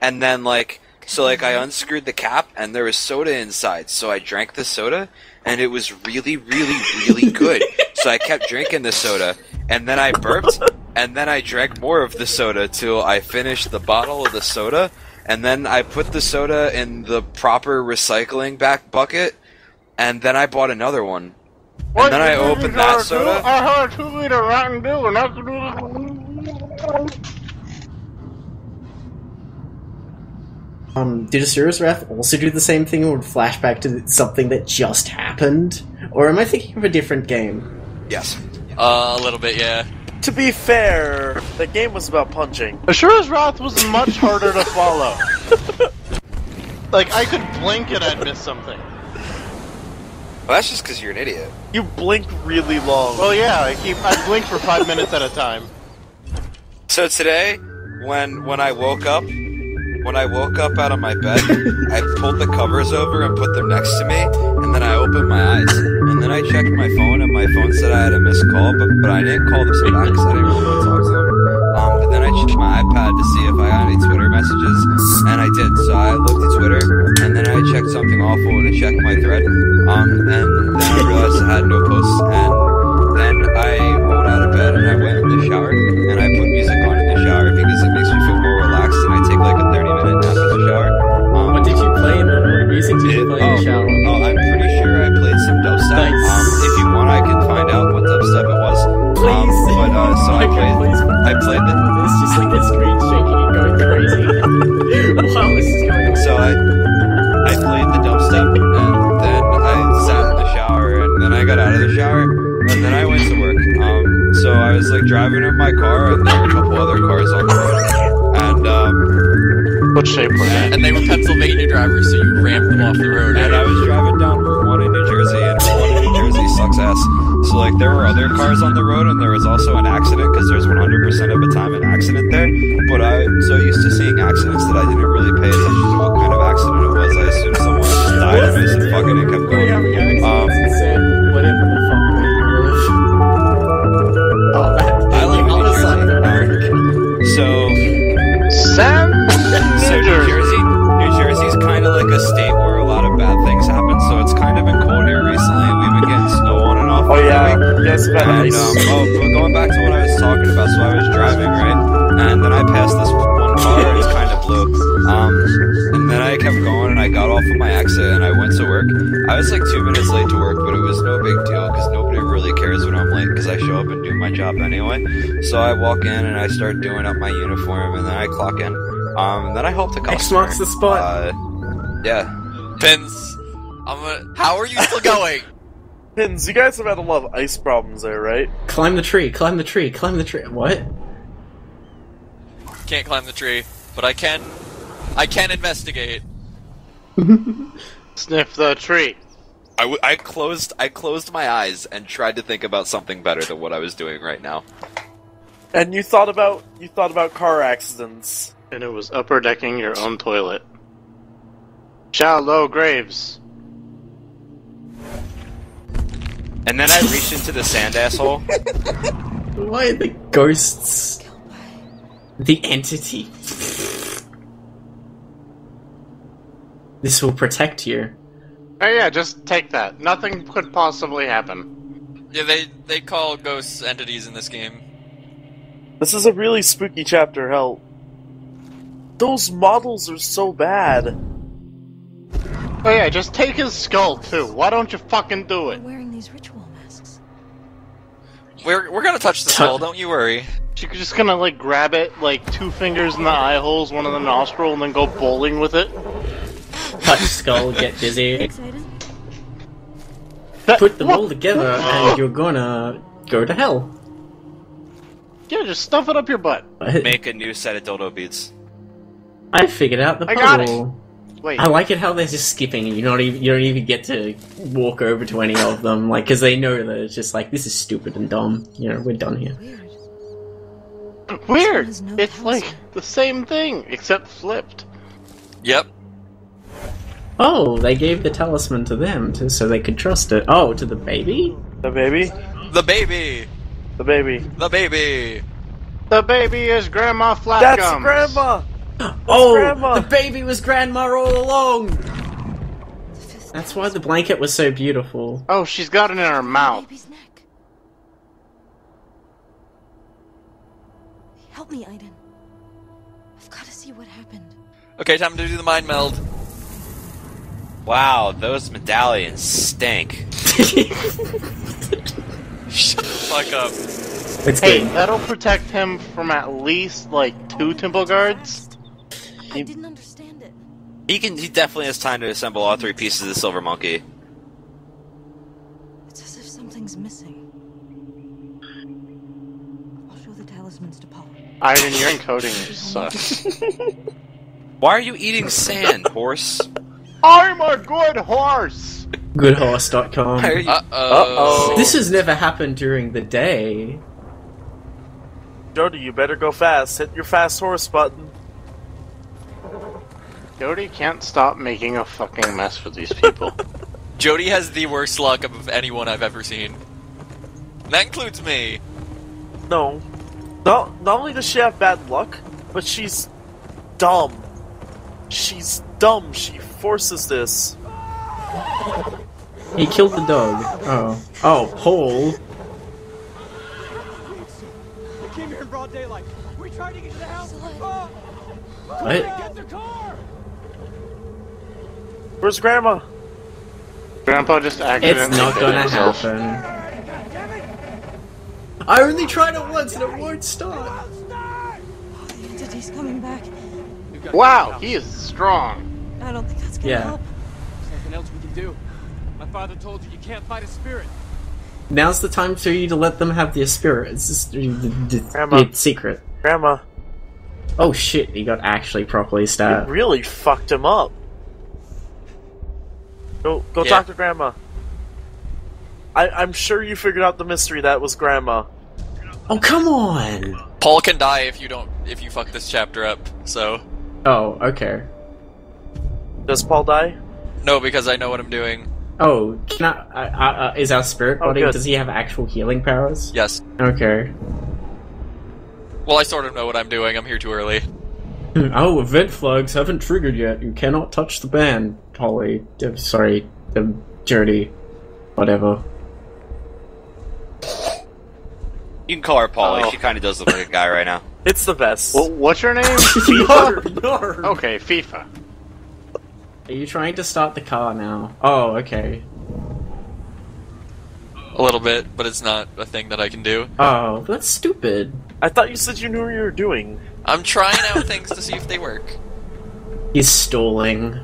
And then, like, so like I unscrewed the cap, and there was soda inside, so I drank the soda, and it was really, really, really good. So I kept drinking the soda, and then I burped, and then I drank more of the soda till I finished the bottle of the soda. And then I put the soda in the proper recycling back bucket, and then I bought another one. What and then I opened that soda. Two, I had two liter rotten dew, and I... Um, did Asura's Wrath also do the same thing, or would flashback to something that just happened? Or am I thinking of a different game? Yes. Uh, a little bit, yeah. To be fair, the game was about punching. Ashura's Wrath was much harder to follow. Like, I could blink and I'd miss something. Well, that's just because you're an idiot. You blink really long. Well, yeah, I keep I blink for five minutes at a time. So today, when when I woke up, when I woke up out of my bed, I pulled the covers over and put them next to me, and then I opened my eyes. And then I checked my phone, and my phone said I had a missed call, but, but I didn't call them, so back because I didn't really want to talk to them. Um, but then I checked my iPad to see if I got any Twitter messages, and I did. So I looked at Twitter, and then I checked something awful, and I checked my thread, um, and then I realized I had no posts, and then I rolled out of bed, and I went in the shower, and I put music on in the shower because it makes me feel more relaxed, and I take like a thirty-minute nap in the shower. Um, what did you play in the music did you play in the shower? Oh, I'm pretty sure I played some dubstep. Nice. Um, if you want, I can find out what dubstep it was. Please. Um, but, uh, so I, I played, I played the... It's just like the screen shaking and going crazy. Wow, this is going on. So I, I played the dubstep, and then I sat in the shower, and then I got out of the shower, and then I went to work. Um, so I was, like, driving in my car, and there were a couple other cars on the road, and, um... What shape were they? And they were Pennsylvania drivers, so you ramped them off the road. And I was driving down Route one in New Jersey, and Route one in New Jersey sucks ass. So, like, there were other cars on the road, and there was also an accident, because there's one hundred percent of the time an accident there. But I'm so used to seeing accidents that I didn't really pay attention to what kind of accident it was. I assumed someone just died, and I said, fuck it, and kept going. Um, whatever the fuck they were. I live in New Jersey. Um, so... Sam? So New Jersey, New Jersey's kind of like a state where a lot of bad things happen, so it's kind of been cold here recently, and we've been getting snow on and off. Oh yeah, that's yes, nice. Um, oh, but going back to what I was talking about, so I was driving, right? And then I passed this one car, it was kind of blue. Um, and then I kept going, and I got off of my exit, and I went to work. I was like two minutes late to work, but it was no big deal, because nobody really cares when I'm late, because I show up and do my job anyway. So I walk in, and I start doing up my uniform, and then I clock in. Um, and then I helped the customer. X marks the spot. Uh, yeah. Pins, I'm gonna... How are you still going? Pins, you guys have had a lot of ice problems there, right? Climb the tree, climb the tree, climb the tree. What? Can't climb the tree, but I can... I can investigate. Sniff the tree. I, w I closed... I closed my eyes and tried to think about something better than what I was doing right now. And you thought about... You thought about car accidents. And it was upper decking your own toilet. Shallow graves. And then I reached into the sand asshole. Why are the ghosts? The entity. This will protect you. Oh yeah, just take that. Nothing could possibly happen. Yeah, they, they call ghosts entities in this game. This is a really spooky chapter, hell. Those models are so bad. Oh yeah, just take his skull too. Why don't you fucking do it? We're wearing these ritual masks. We're, we're gonna touch the skull, don't you worry. She's just gonna like grab it, like two fingers in the eye holes, one in the nostril, and then go bowling with it. Touch skull, get dizzy. Put them all together and you're gonna go to hell. Yeah, just stuff it up your butt. Make a new set of dildo beads. I figured out the puzzle. I got it. Wait. I like it how they're just skipping and you not even you don't even get to walk over to any of them, like, because they know that it's just like, this is stupid and dumb. You know, we're done here. Weird. Weird. No it's like the same thing except flipped. Yep. Oh, they gave the talisman to them to, so they could trust it. Oh, to the baby? The baby? The baby. The baby. The baby. The baby is Grandma Flatgums. That's Grandma. That's oh, Grandma. The baby was Grandma all along. That's why the blanket was so beautiful. Oh, she's got it in her mouth. Baby's neck. Help me, Aiden. I've got to see what happened. Okay, time to do the mind meld. Wow, those medallions stink. Shut the fuck up. It's hey, good. That'll protect him from at least like two temple guards. I didn't understand it. He can. He definitely has time to assemble all three pieces of the silver monkey. It's as if something's missing. I'll show the talismans to Paul. Iron, your encoding sucks. Why are you eating sand, horse? I'm a good horse! good horse dot com. Uh-oh. Uh-oh. This has never happened during the day. Jody, you better go fast. Hit your fast horse button. Jody can't stop making a fucking mess with these people. Jody has the worst luck of anyone I've ever seen. That includes me. No. Not, not only does she have bad luck, but she's dumb. She's dumb. She forces this. He killed the dog. Oh. Oh, Paul. We came here in broad daylight. We tried to get to the house. Oh. What? Get the car. Where's Grandma? Grandpa just accidentally. It's not gonna happen. I only tried it once and it won't stop. Oh, the entity's coming back. Wow, he is strong. I don't think that's gonna yeah. help. There's nothing else we can do. My father told you you can't fight a spirit. Now's the time for you to let them have their spirit. It's just a secret. Grandma. Oh shit, he got actually properly stabbed. You really fucked him up. Go go yeah. talk to Grandma. I I'm sure you figured out the mystery that was Grandma. Oh come on! Paul can die if you don't if you fuck this chapter up, so. Oh, okay. Does Paul die? No, because I know what I'm doing. Oh, can I, uh, uh, is our spirit body, oh, does he have actual healing powers? Yes. Okay. Well, I sort of know what I'm doing. I'm here too early. Oh, event flags haven't triggered yet. You cannot touch the ban, Holly. Uh, sorry, um, Jody. Whatever. You can call her Polly. Oh. She kind of does look like a guy right now. It's the best. Well, what's your name? FIFA? Yarr, yarr. Okay, FIFA. Are you trying to start the car now? Oh, okay. A little bit, but it's not a thing that I can do. Oh, that's stupid. I thought you said you knew what you were doing. I'm trying out things to see if they work. He's stalling.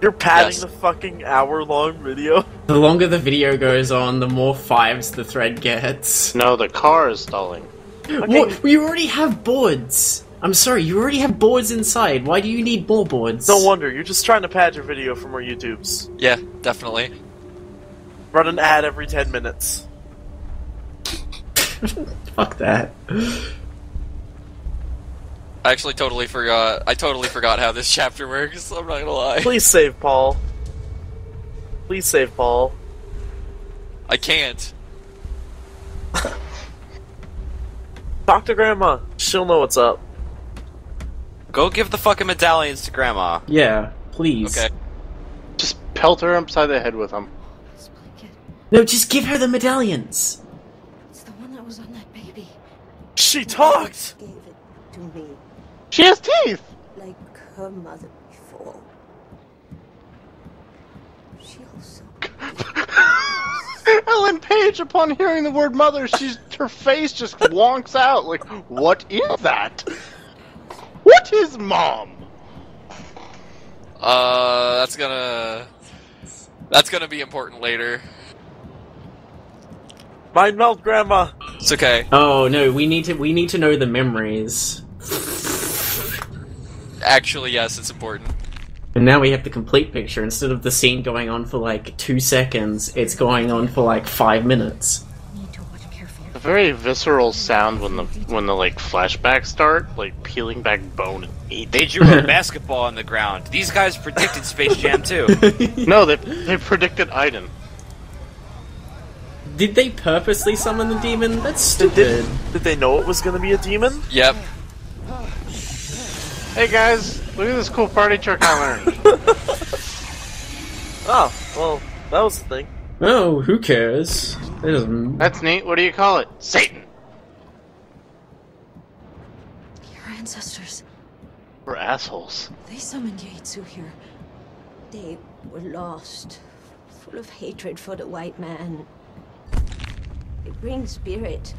You're padding yes. the fucking hour-long video? The longer the video goes on, the more fives the thread gets. No, the car is stalling. Okay. What? We already have boards! I'm sorry, you already have boards inside. Why do you need more boards? No wonder, you're just trying to pad your video for more YouTubes. Yeah, definitely. Run an ad every ten minutes. Fuck that. I actually totally forgot. I totally forgot how this chapter works, I'm not gonna lie. Please save Paul. Please save Paul. I can't. Talk to Grandma. She'll know what's up. Go give the fucking medallions to Grandma. Yeah, please. Okay. Just pelt her upside the head with them. No, just give her the medallions. It's the one that was on that baby. She talked. Gave it to me. She has teeth. Like her mother before. She also. Ellen Page, upon hearing the word mother, she's her face just wonks out. Like, what is that? What is mom? Uh, that's gonna... That's gonna be important later. Mind melt, Grandma! It's okay. Oh, no, we need to we need to know the memories. Actually, yes, it's important. And now we have the complete picture. Instead of the scene going on for, like, two seconds, it's going on for, like, five minutes. A very visceral sound when the, when the like, flashbacks start, like, peeling back bone. They drew a basketball on the ground. These guys predicted Space Jam too. No, they, they predicted Aiden. Did they purposely summon the demon? That's stupid. Did, did, did they know it was going to be a demon? Yep. Hey guys, look at this cool party trick I learned. Oh, well, that was the thing. Oh, who cares? Isn't... That's neat. What do you call it? Satan! Your ancestors. We're assholes. They summoned Yéiitsoh here. They were lost, full of hatred for the white man. They bring spirit,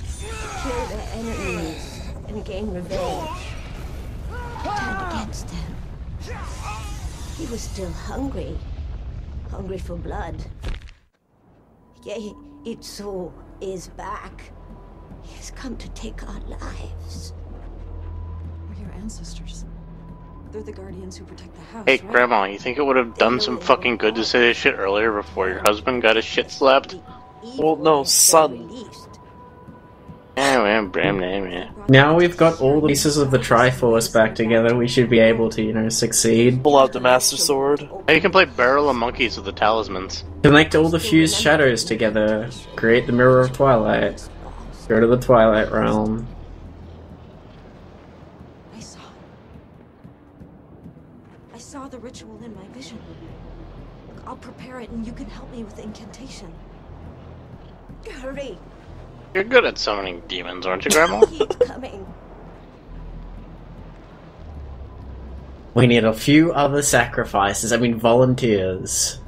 kill their enemies, and gain revenge. Turned against them. He was still hungry. Hungry for blood. Yéiitsoh is back. He has come to take our lives. We're your ancestors. They're the guardians who protect the house. Hey, right? Grandma, you think it would have done some fucking good to say this shit earlier before your husband got his shit slapped? Well, no, son. Now we've got all the pieces of the Triforce back together, we should be able to, you know, succeed. Pull out the Master Sword. Now you can play Barrel of Monkeys with the Talismans. Connect all the Fused Shadows together, create the Mirror of Twilight, go to the Twilight Realm. I saw... I saw the ritual in my vision. I'll prepare it and you can help me with the incantation. Hurry! You're good at summoning demons, aren't you, Grandma? Keep coming. We need a few other sacrifices, I mean volunteers.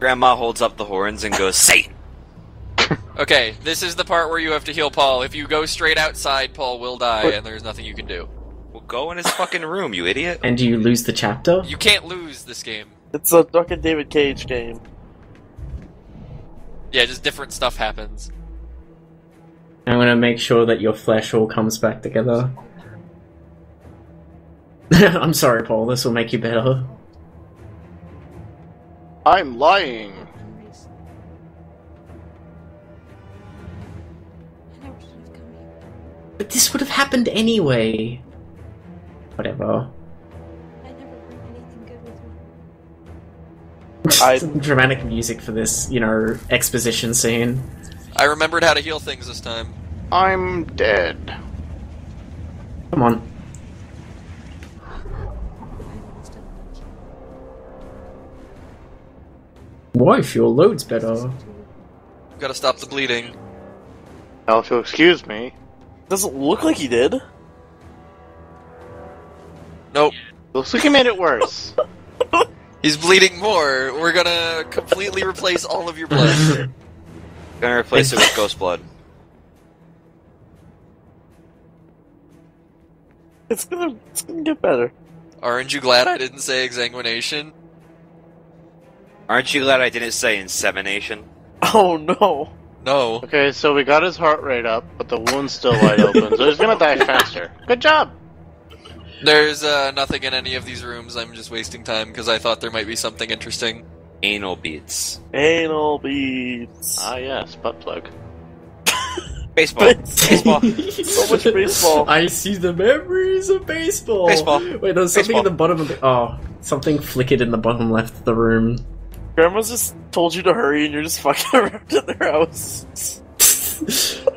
Grandma holds up the horns and goes, Satan! Okay, this is the part where you have to heal Paul. If you go straight outside, Paul will die what? And there's nothing you can do. Well, go in his fucking room, you idiot. And do you lose the chapter? You can't lose this game. It's a fucking David Cage game. Yeah, just different stuff happens. I'm gonna make sure that your flesh all comes back together. I'm sorry, Paul, this will make you better. I'm lying! But this would have happened anyway! Whatever. I never heard anything good with me. I... Some dramatic music for this, you know, exposition scene. I remembered how to heal things this time. I'm dead. Come on. Wife, your load's better. Gotta stop the bleeding. Now, if you'll excuse me. Doesn't look like he did. Nope. Looks like he made it worse. He's bleeding more. We're gonna completely replace all of your blood. Gonna replace it with ghost blood. It's gonna, it's gonna get better. Aren't you glad I didn't say exsanguination? Aren't you glad I didn't say insemination? Oh no. No. Okay, so we got his heart rate up, but the wound's still wide open, so he's gonna die faster. Good job! There's uh, nothing in any of these rooms, I'm just wasting time because I thought there might be something interesting. Anal beads. Anal beads. Ah yes, butt plug. Baseball. Baseball. So much baseball. I see the memories of baseball. Baseball. Wait, there's something at the bottom of the- oh, something flickered in the bottom left of the room. Grandma's just told you to hurry and you're just fucking around at their house.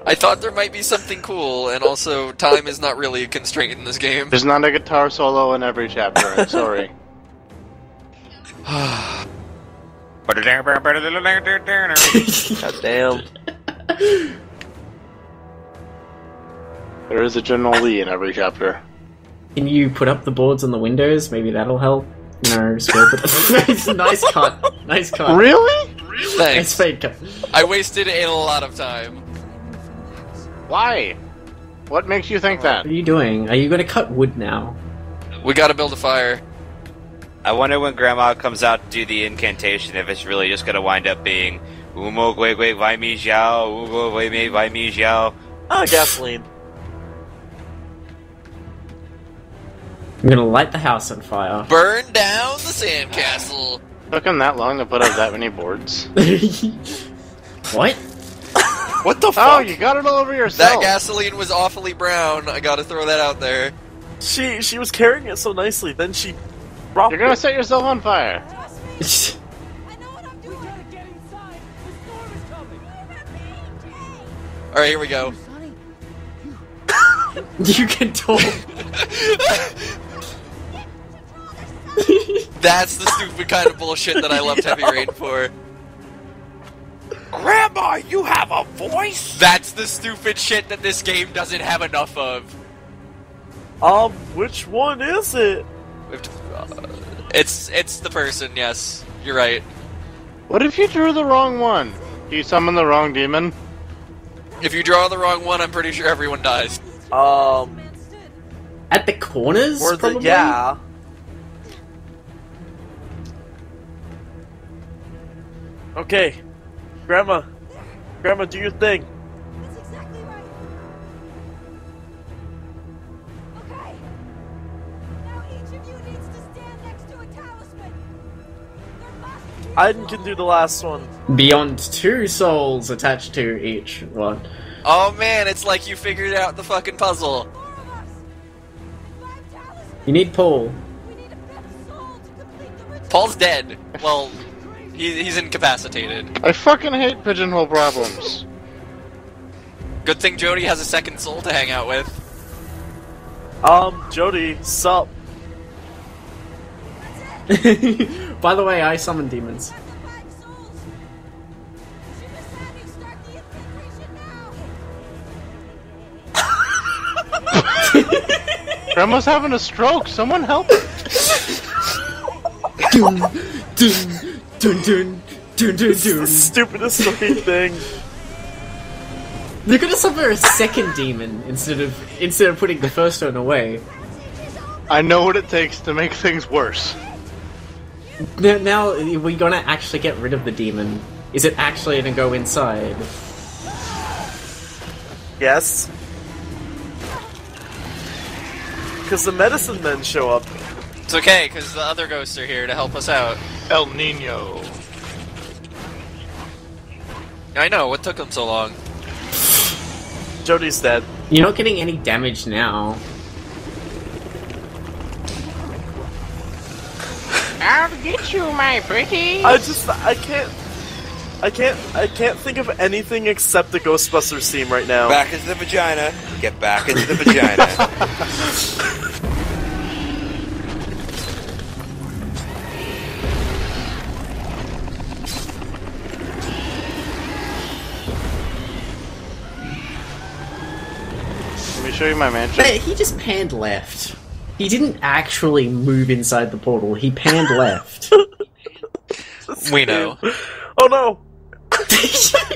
I thought there might be something cool, and also time is not really a constraint in this game. There's not a guitar solo in every chapter, I'm sorry. God damn. There is a General Lee in every chapter. Can you put up the boards on the windows? Maybe that'll help. No, square foot. Nice cut. Nice cut. Really? Really? Thanks. Fake cut. I wasted a lot of time. Why? What makes you think that? What are you doing? Are you going to cut wood now? We got to build a fire. I wonder when Grandma comes out to do the incantation if it's really just going to wind up being Umo Gui Gui Vai Mi Xiao, Umo Gui Gui Vai Mi Xiao. Oh, definitely. I'm gonna light the house on fire. Burn down the sandcastle! Took him that long to put up that many boards. What? What the fuck? Oh, you got it all over yourself! That gasoline was awfully brown, I gotta throw that out there. She she was carrying it so nicely, then she... You're gonna it. set yourself on fire! Alright, here we go. You can talk! That's the stupid kind of bullshit that I loved Heavy Rain for. Grandma, you have a voice? That's the stupid shit that this game doesn't have enough of. Um, which one is it? It's it's the person, yes. You're right. What if you drew the wrong one? Do you summon the wrong demon? If you draw the wrong one, I'm pretty sure everyone dies. Um... At the corners, or the, probably? Yeah. Okay, Grandma, Grandma, do your thing. That's exactly right. Okay. Now each of you needs to stand next to a talisman. Aiden can do the last one. Beyond two souls attached to each one. Oh man, it's like you figured out the fucking puzzle. You need Paul. We need a fifth soul to complete the ritual. Paul's dead. Well, he, he's incapacitated. I fucking hate pigeonhole problems. Good thing Jody has a second soul to hang out with. Um, Jody, sup? By the way, I summon demons. Grandma's having a stroke. Someone help her. Dun, dun, dun, dun, dun, dun, this dun. Is the stupidest looking thing. They're gonna suffer a second demon instead of instead of putting the first one away. I know what it takes to make things worse. Now, now we're gonna actually get rid of the demon. Is it actually gonna go inside? Yes. Because the medicine men show up. It's okay, because the other ghosts are here to help us out. El Nino. I know, what took them so long? Jody's dead. You're not getting any damage now. I'll get you, my pretty! I just, I can't... I can't, I can't think of anything except the Ghostbusters theme right now. Back into the vagina. Get back into the vagina. Let me show you my mansion. Hey, he just panned left. He didn't actually move inside the portal. He panned left. We know. Oh no!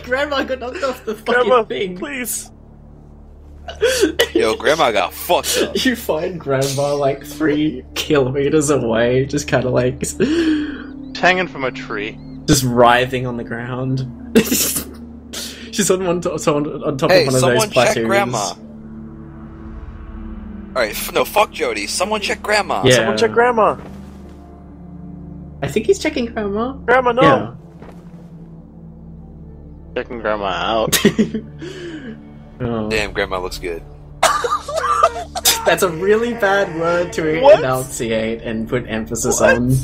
Grandma got knocked off the fucking Grandma, thing. Please. Yo, Grandma got fucked up. You find Grandma like three kilometers away, just kind of like hanging from a tree, just writhing on the ground. She's on one to on, on top hey, of one of those platoons. Hey, someone check Grandma. All right, f no, fuck Jody. Someone check Grandma. Yeah. Someone check Grandma. I think he's checking Grandma. Grandma, no. Yeah. Checking Grandma out. Oh. Damn, Grandma looks good. That's a really bad word to what? enunciate and put emphasis what? on.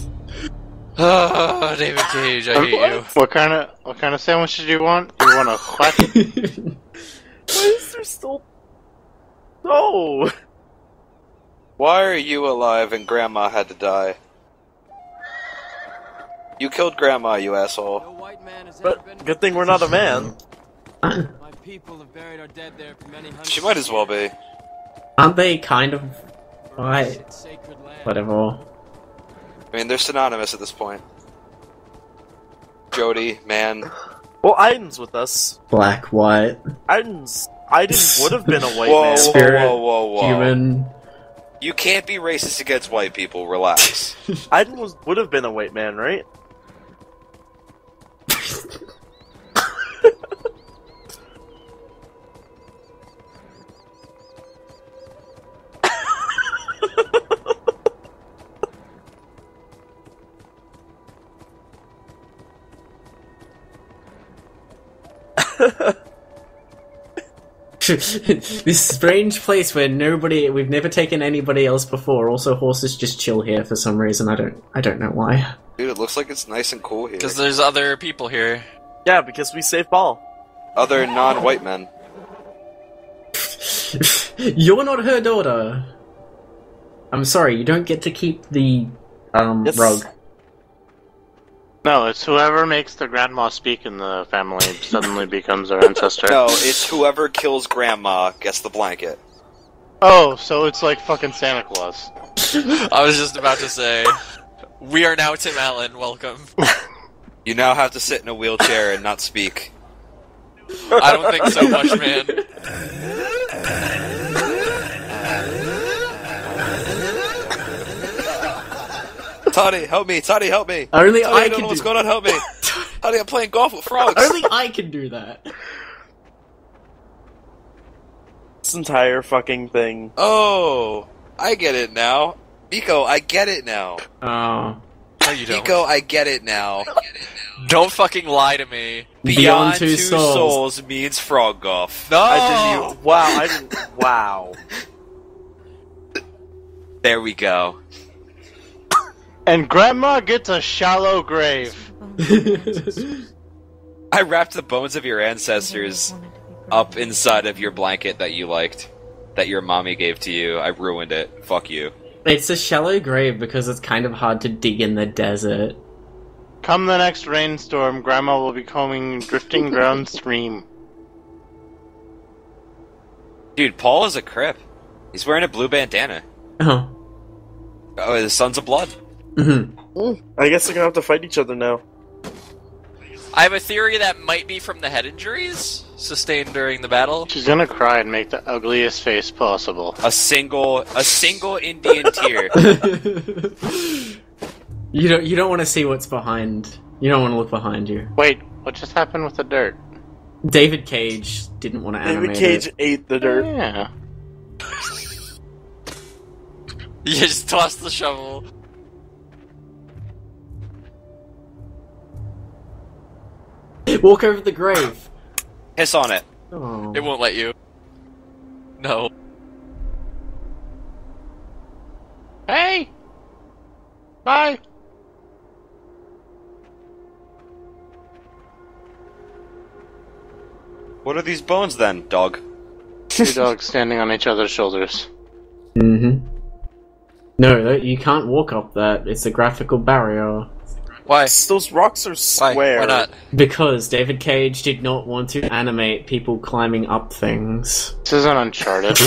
Oh, David Cage, I hate you. What kind of what kind of sandwich did you want? You want a what? Why is there still? No. Why are you alive and Grandma had to die? You killed Grandma, you asshole. No white man has but ever been good thing we're not a man. My people have buried our dead there for many hundreds. She might as well be. Aren't they kind of right? Whatever. I mean, they're synonymous at this point. Jody, man. Well, Aiden's with us. Black, white. Aiden's. Aiden would have been a white whoa, man. Spirit, whoa, whoa, whoa, whoa. Human. You can't be racist against white people, relax. Aiden was, would have been a white man, right? This strange place where nobody, we've never taken anybody else before. Also, horses just chill here for some reason. I don't, I don't know why. Dude, it looks like it's nice and cool here. Because there's other people here. Yeah, because we saved Paul. Other non-white men. You're not her daughter. I'm sorry, you don't get to keep the um yes. rug. No, it's whoever makes the grandma speak in the family suddenly becomes our ancestor. No, it's whoever kills Grandma gets the blanket. Oh, so it's like fucking Santa Claus. I was just about to say, we are now Tim Allen, welcome. You now have to sit in a wheelchair and not speak. I don't think so much, man. Toddy, help me! Toddy, help me! Only Toddy, I, I don't can know what's do going on. Help me! Toddy, I'm playing golf with frogs. Only I can do that. This entire fucking thing. Oh, I get it now, Miko. I get it now. Oh, no, you don't. Miko, I get it now. Don't fucking lie to me. Beyond, Beyond two, two souls. souls means frog golf. No! I didn't, wow! I didn't, wow! There we go. And Grandma gets a shallow grave. I wrapped the bones of your ancestors up inside of your blanket that you liked, that your mommy gave to you. I ruined it. Fuck you. It's a shallow grave because it's kind of hard to dig in the desert. Come the next rainstorm, Grandma will be combing drifting ground stream. Dude, Paul is a Crip. He's wearing a blue bandana. Oh. Oh, his son's a blood. Mm-hmm. I guess they're gonna have to fight each other now. I have a theory that might be from the head injuries sustained during the battle. She's gonna cry and make the ugliest face possible. A single, a single Indian tear. You don't, you don't want to see what's behind. You don't want to look behind you. Wait, what just happened with the dirt? David Cage didn't want to animate it. David Cage ate the dirt. Oh, yeah. You just tossed the shovel. Walk over the grave. Piss on it. Oh. It won't let you. No. Hey! Bye! What are these bones then, dog? Two dogs standing on each other's shoulders. Mm-hmm. No, you can't walk up that. It's a graphical barrier. Why? Those rocks are square. Why? Why not? Because David Cage did not want to animate people climbing up things. This isn't Uncharted.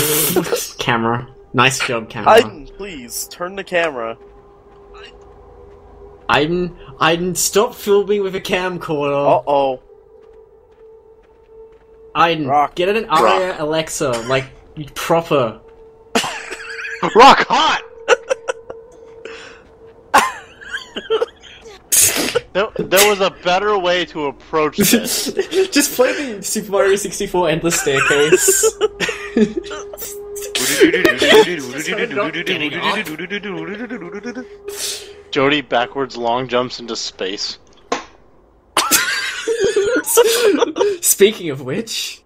Camera. Nice job, camera. Aiden, please, turn the camera. Aiden, Aiden, stop filming with a camcorder. Uh-oh. Aiden, rock, get an Aria Alexa, like, proper. Rock hot! There, there was a better way to approach this. Just play the Super Mario sixty-four Endless Staircase. Jody backwards long jumps into space. Speaking of which...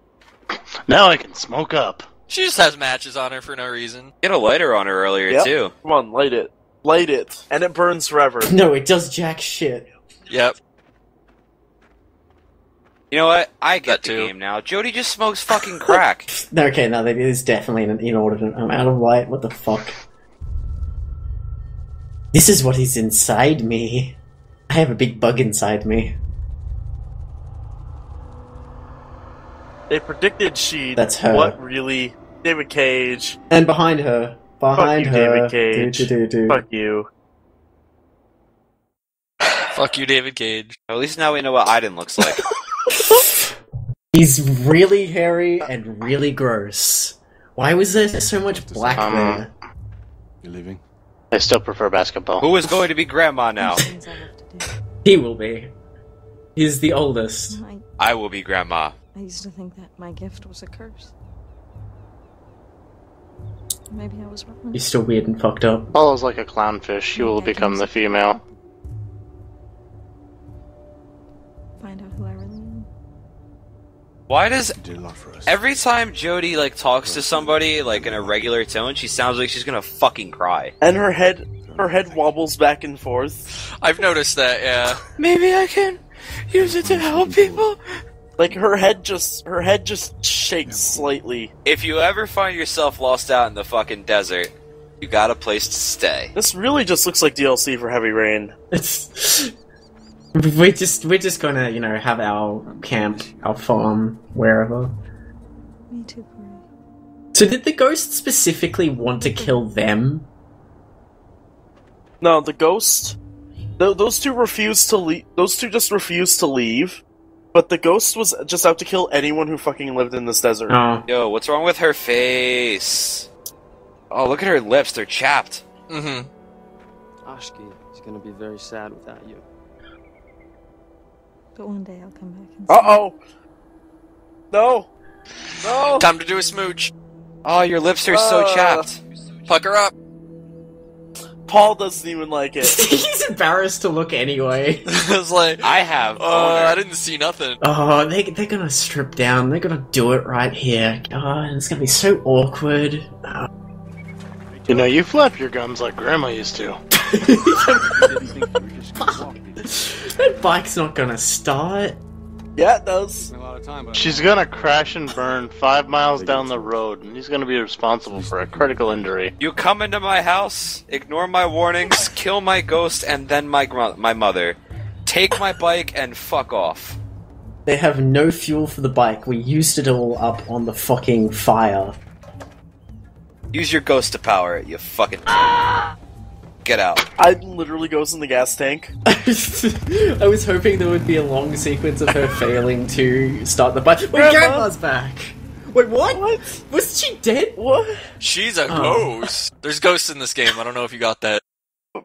Now I can smoke up. She just has matches on her for no reason. Get a lighter on her earlier, yep. too. Come on, light it. Light it. And it burns forever. No, it does jack shit. Yep. You know what? I get that the too. game now. Jody just smokes fucking crack. Okay, no, that is definitely an inordinate amount of light. What the fuck? This is what is inside me. I have a big bug inside me. They predicted she'd... That's her. What really? David Cage. And behind her. Behind Fuck you, her. David Cage. Do, do, do, do. Fuck you. Fuck you, David Cage. At least now we know what Aiden looks like. He's really hairy and really gross. Why was there so much black um, there? You're leaving? I still prefer basketball. Who is going to be grandma now? He will be. He's the oldest. I, I will be grandma. I used to think that my gift was a curse. Maybe I was wrong. He's still weird and fucked up. Paul's like a clownfish. He will become the female. Find out who I really am. Why does every time Jody like talks to somebody like in a regular tone, she sounds like she's gonna fucking cry? And her head, her head wobbles back and forth. I've noticed that. Yeah. Maybe I can use it to help people. Like her head just, her head just shakes slightly. If you ever find yourself lost out in the fucking desert, you got a place to stay. This really just looks like D L C for Heavy Rain. It's we're just we're just gonna you know have our camp, our farm, wherever. Me too. So did the ghost specifically want to kill them? No, the ghost. Th those two refused to leave. Those two just refused to leave. But the ghost was just out to kill anyone who fucking lived in this desert. Oh. Yo, what's wrong with her face? Oh, look at her lips. They're chapped. Mm-hmm. Ashki is gonna be very sad without you. But one day I'll come back and... Uh-oh! No! No! Time to do a smooch. Oh, your lips are uh, so chapped. Pucker up. Paul doesn't even like it. He's embarrassed to look anyway. I was like, I have. Uh, I didn't see nothing. Oh, they, they're gonna strip down. They're gonna do it right here. God, it's gonna be so awkward. Oh. You know, you flap your gums like Grandma used to. That bike's not gonna start. Yeah, it does. She's gonna crash and burn five miles down the road, and he's gonna be responsible for a critical injury. You come into my house, ignore my warnings, kill my ghost, and then my my mother. Take my bike and fuck off. They have no fuel for the bike. We used it all up on the fucking fire. Use your ghost to power it, you fucking... Ah! Get out. I literally goes in the gas tank. I was hoping there would be a long sequence of her failing to start the bike. Wait, Grandma. Grandma's back! Wait, what? What? Was she dead? What? She's a oh. ghost. There's ghosts in this game, I don't know if you got that.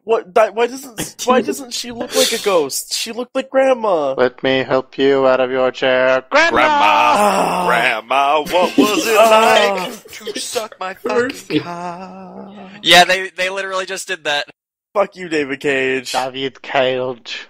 What? That, why doesn't Why doesn't she look like a ghost? She looked like Grandma! Let me help you out of your chair. Grandma! Grandma! Grandma, what was it like to suck my fucking cock? Yeah, they, they literally just did that. Fuck you, David Cage. David Cage.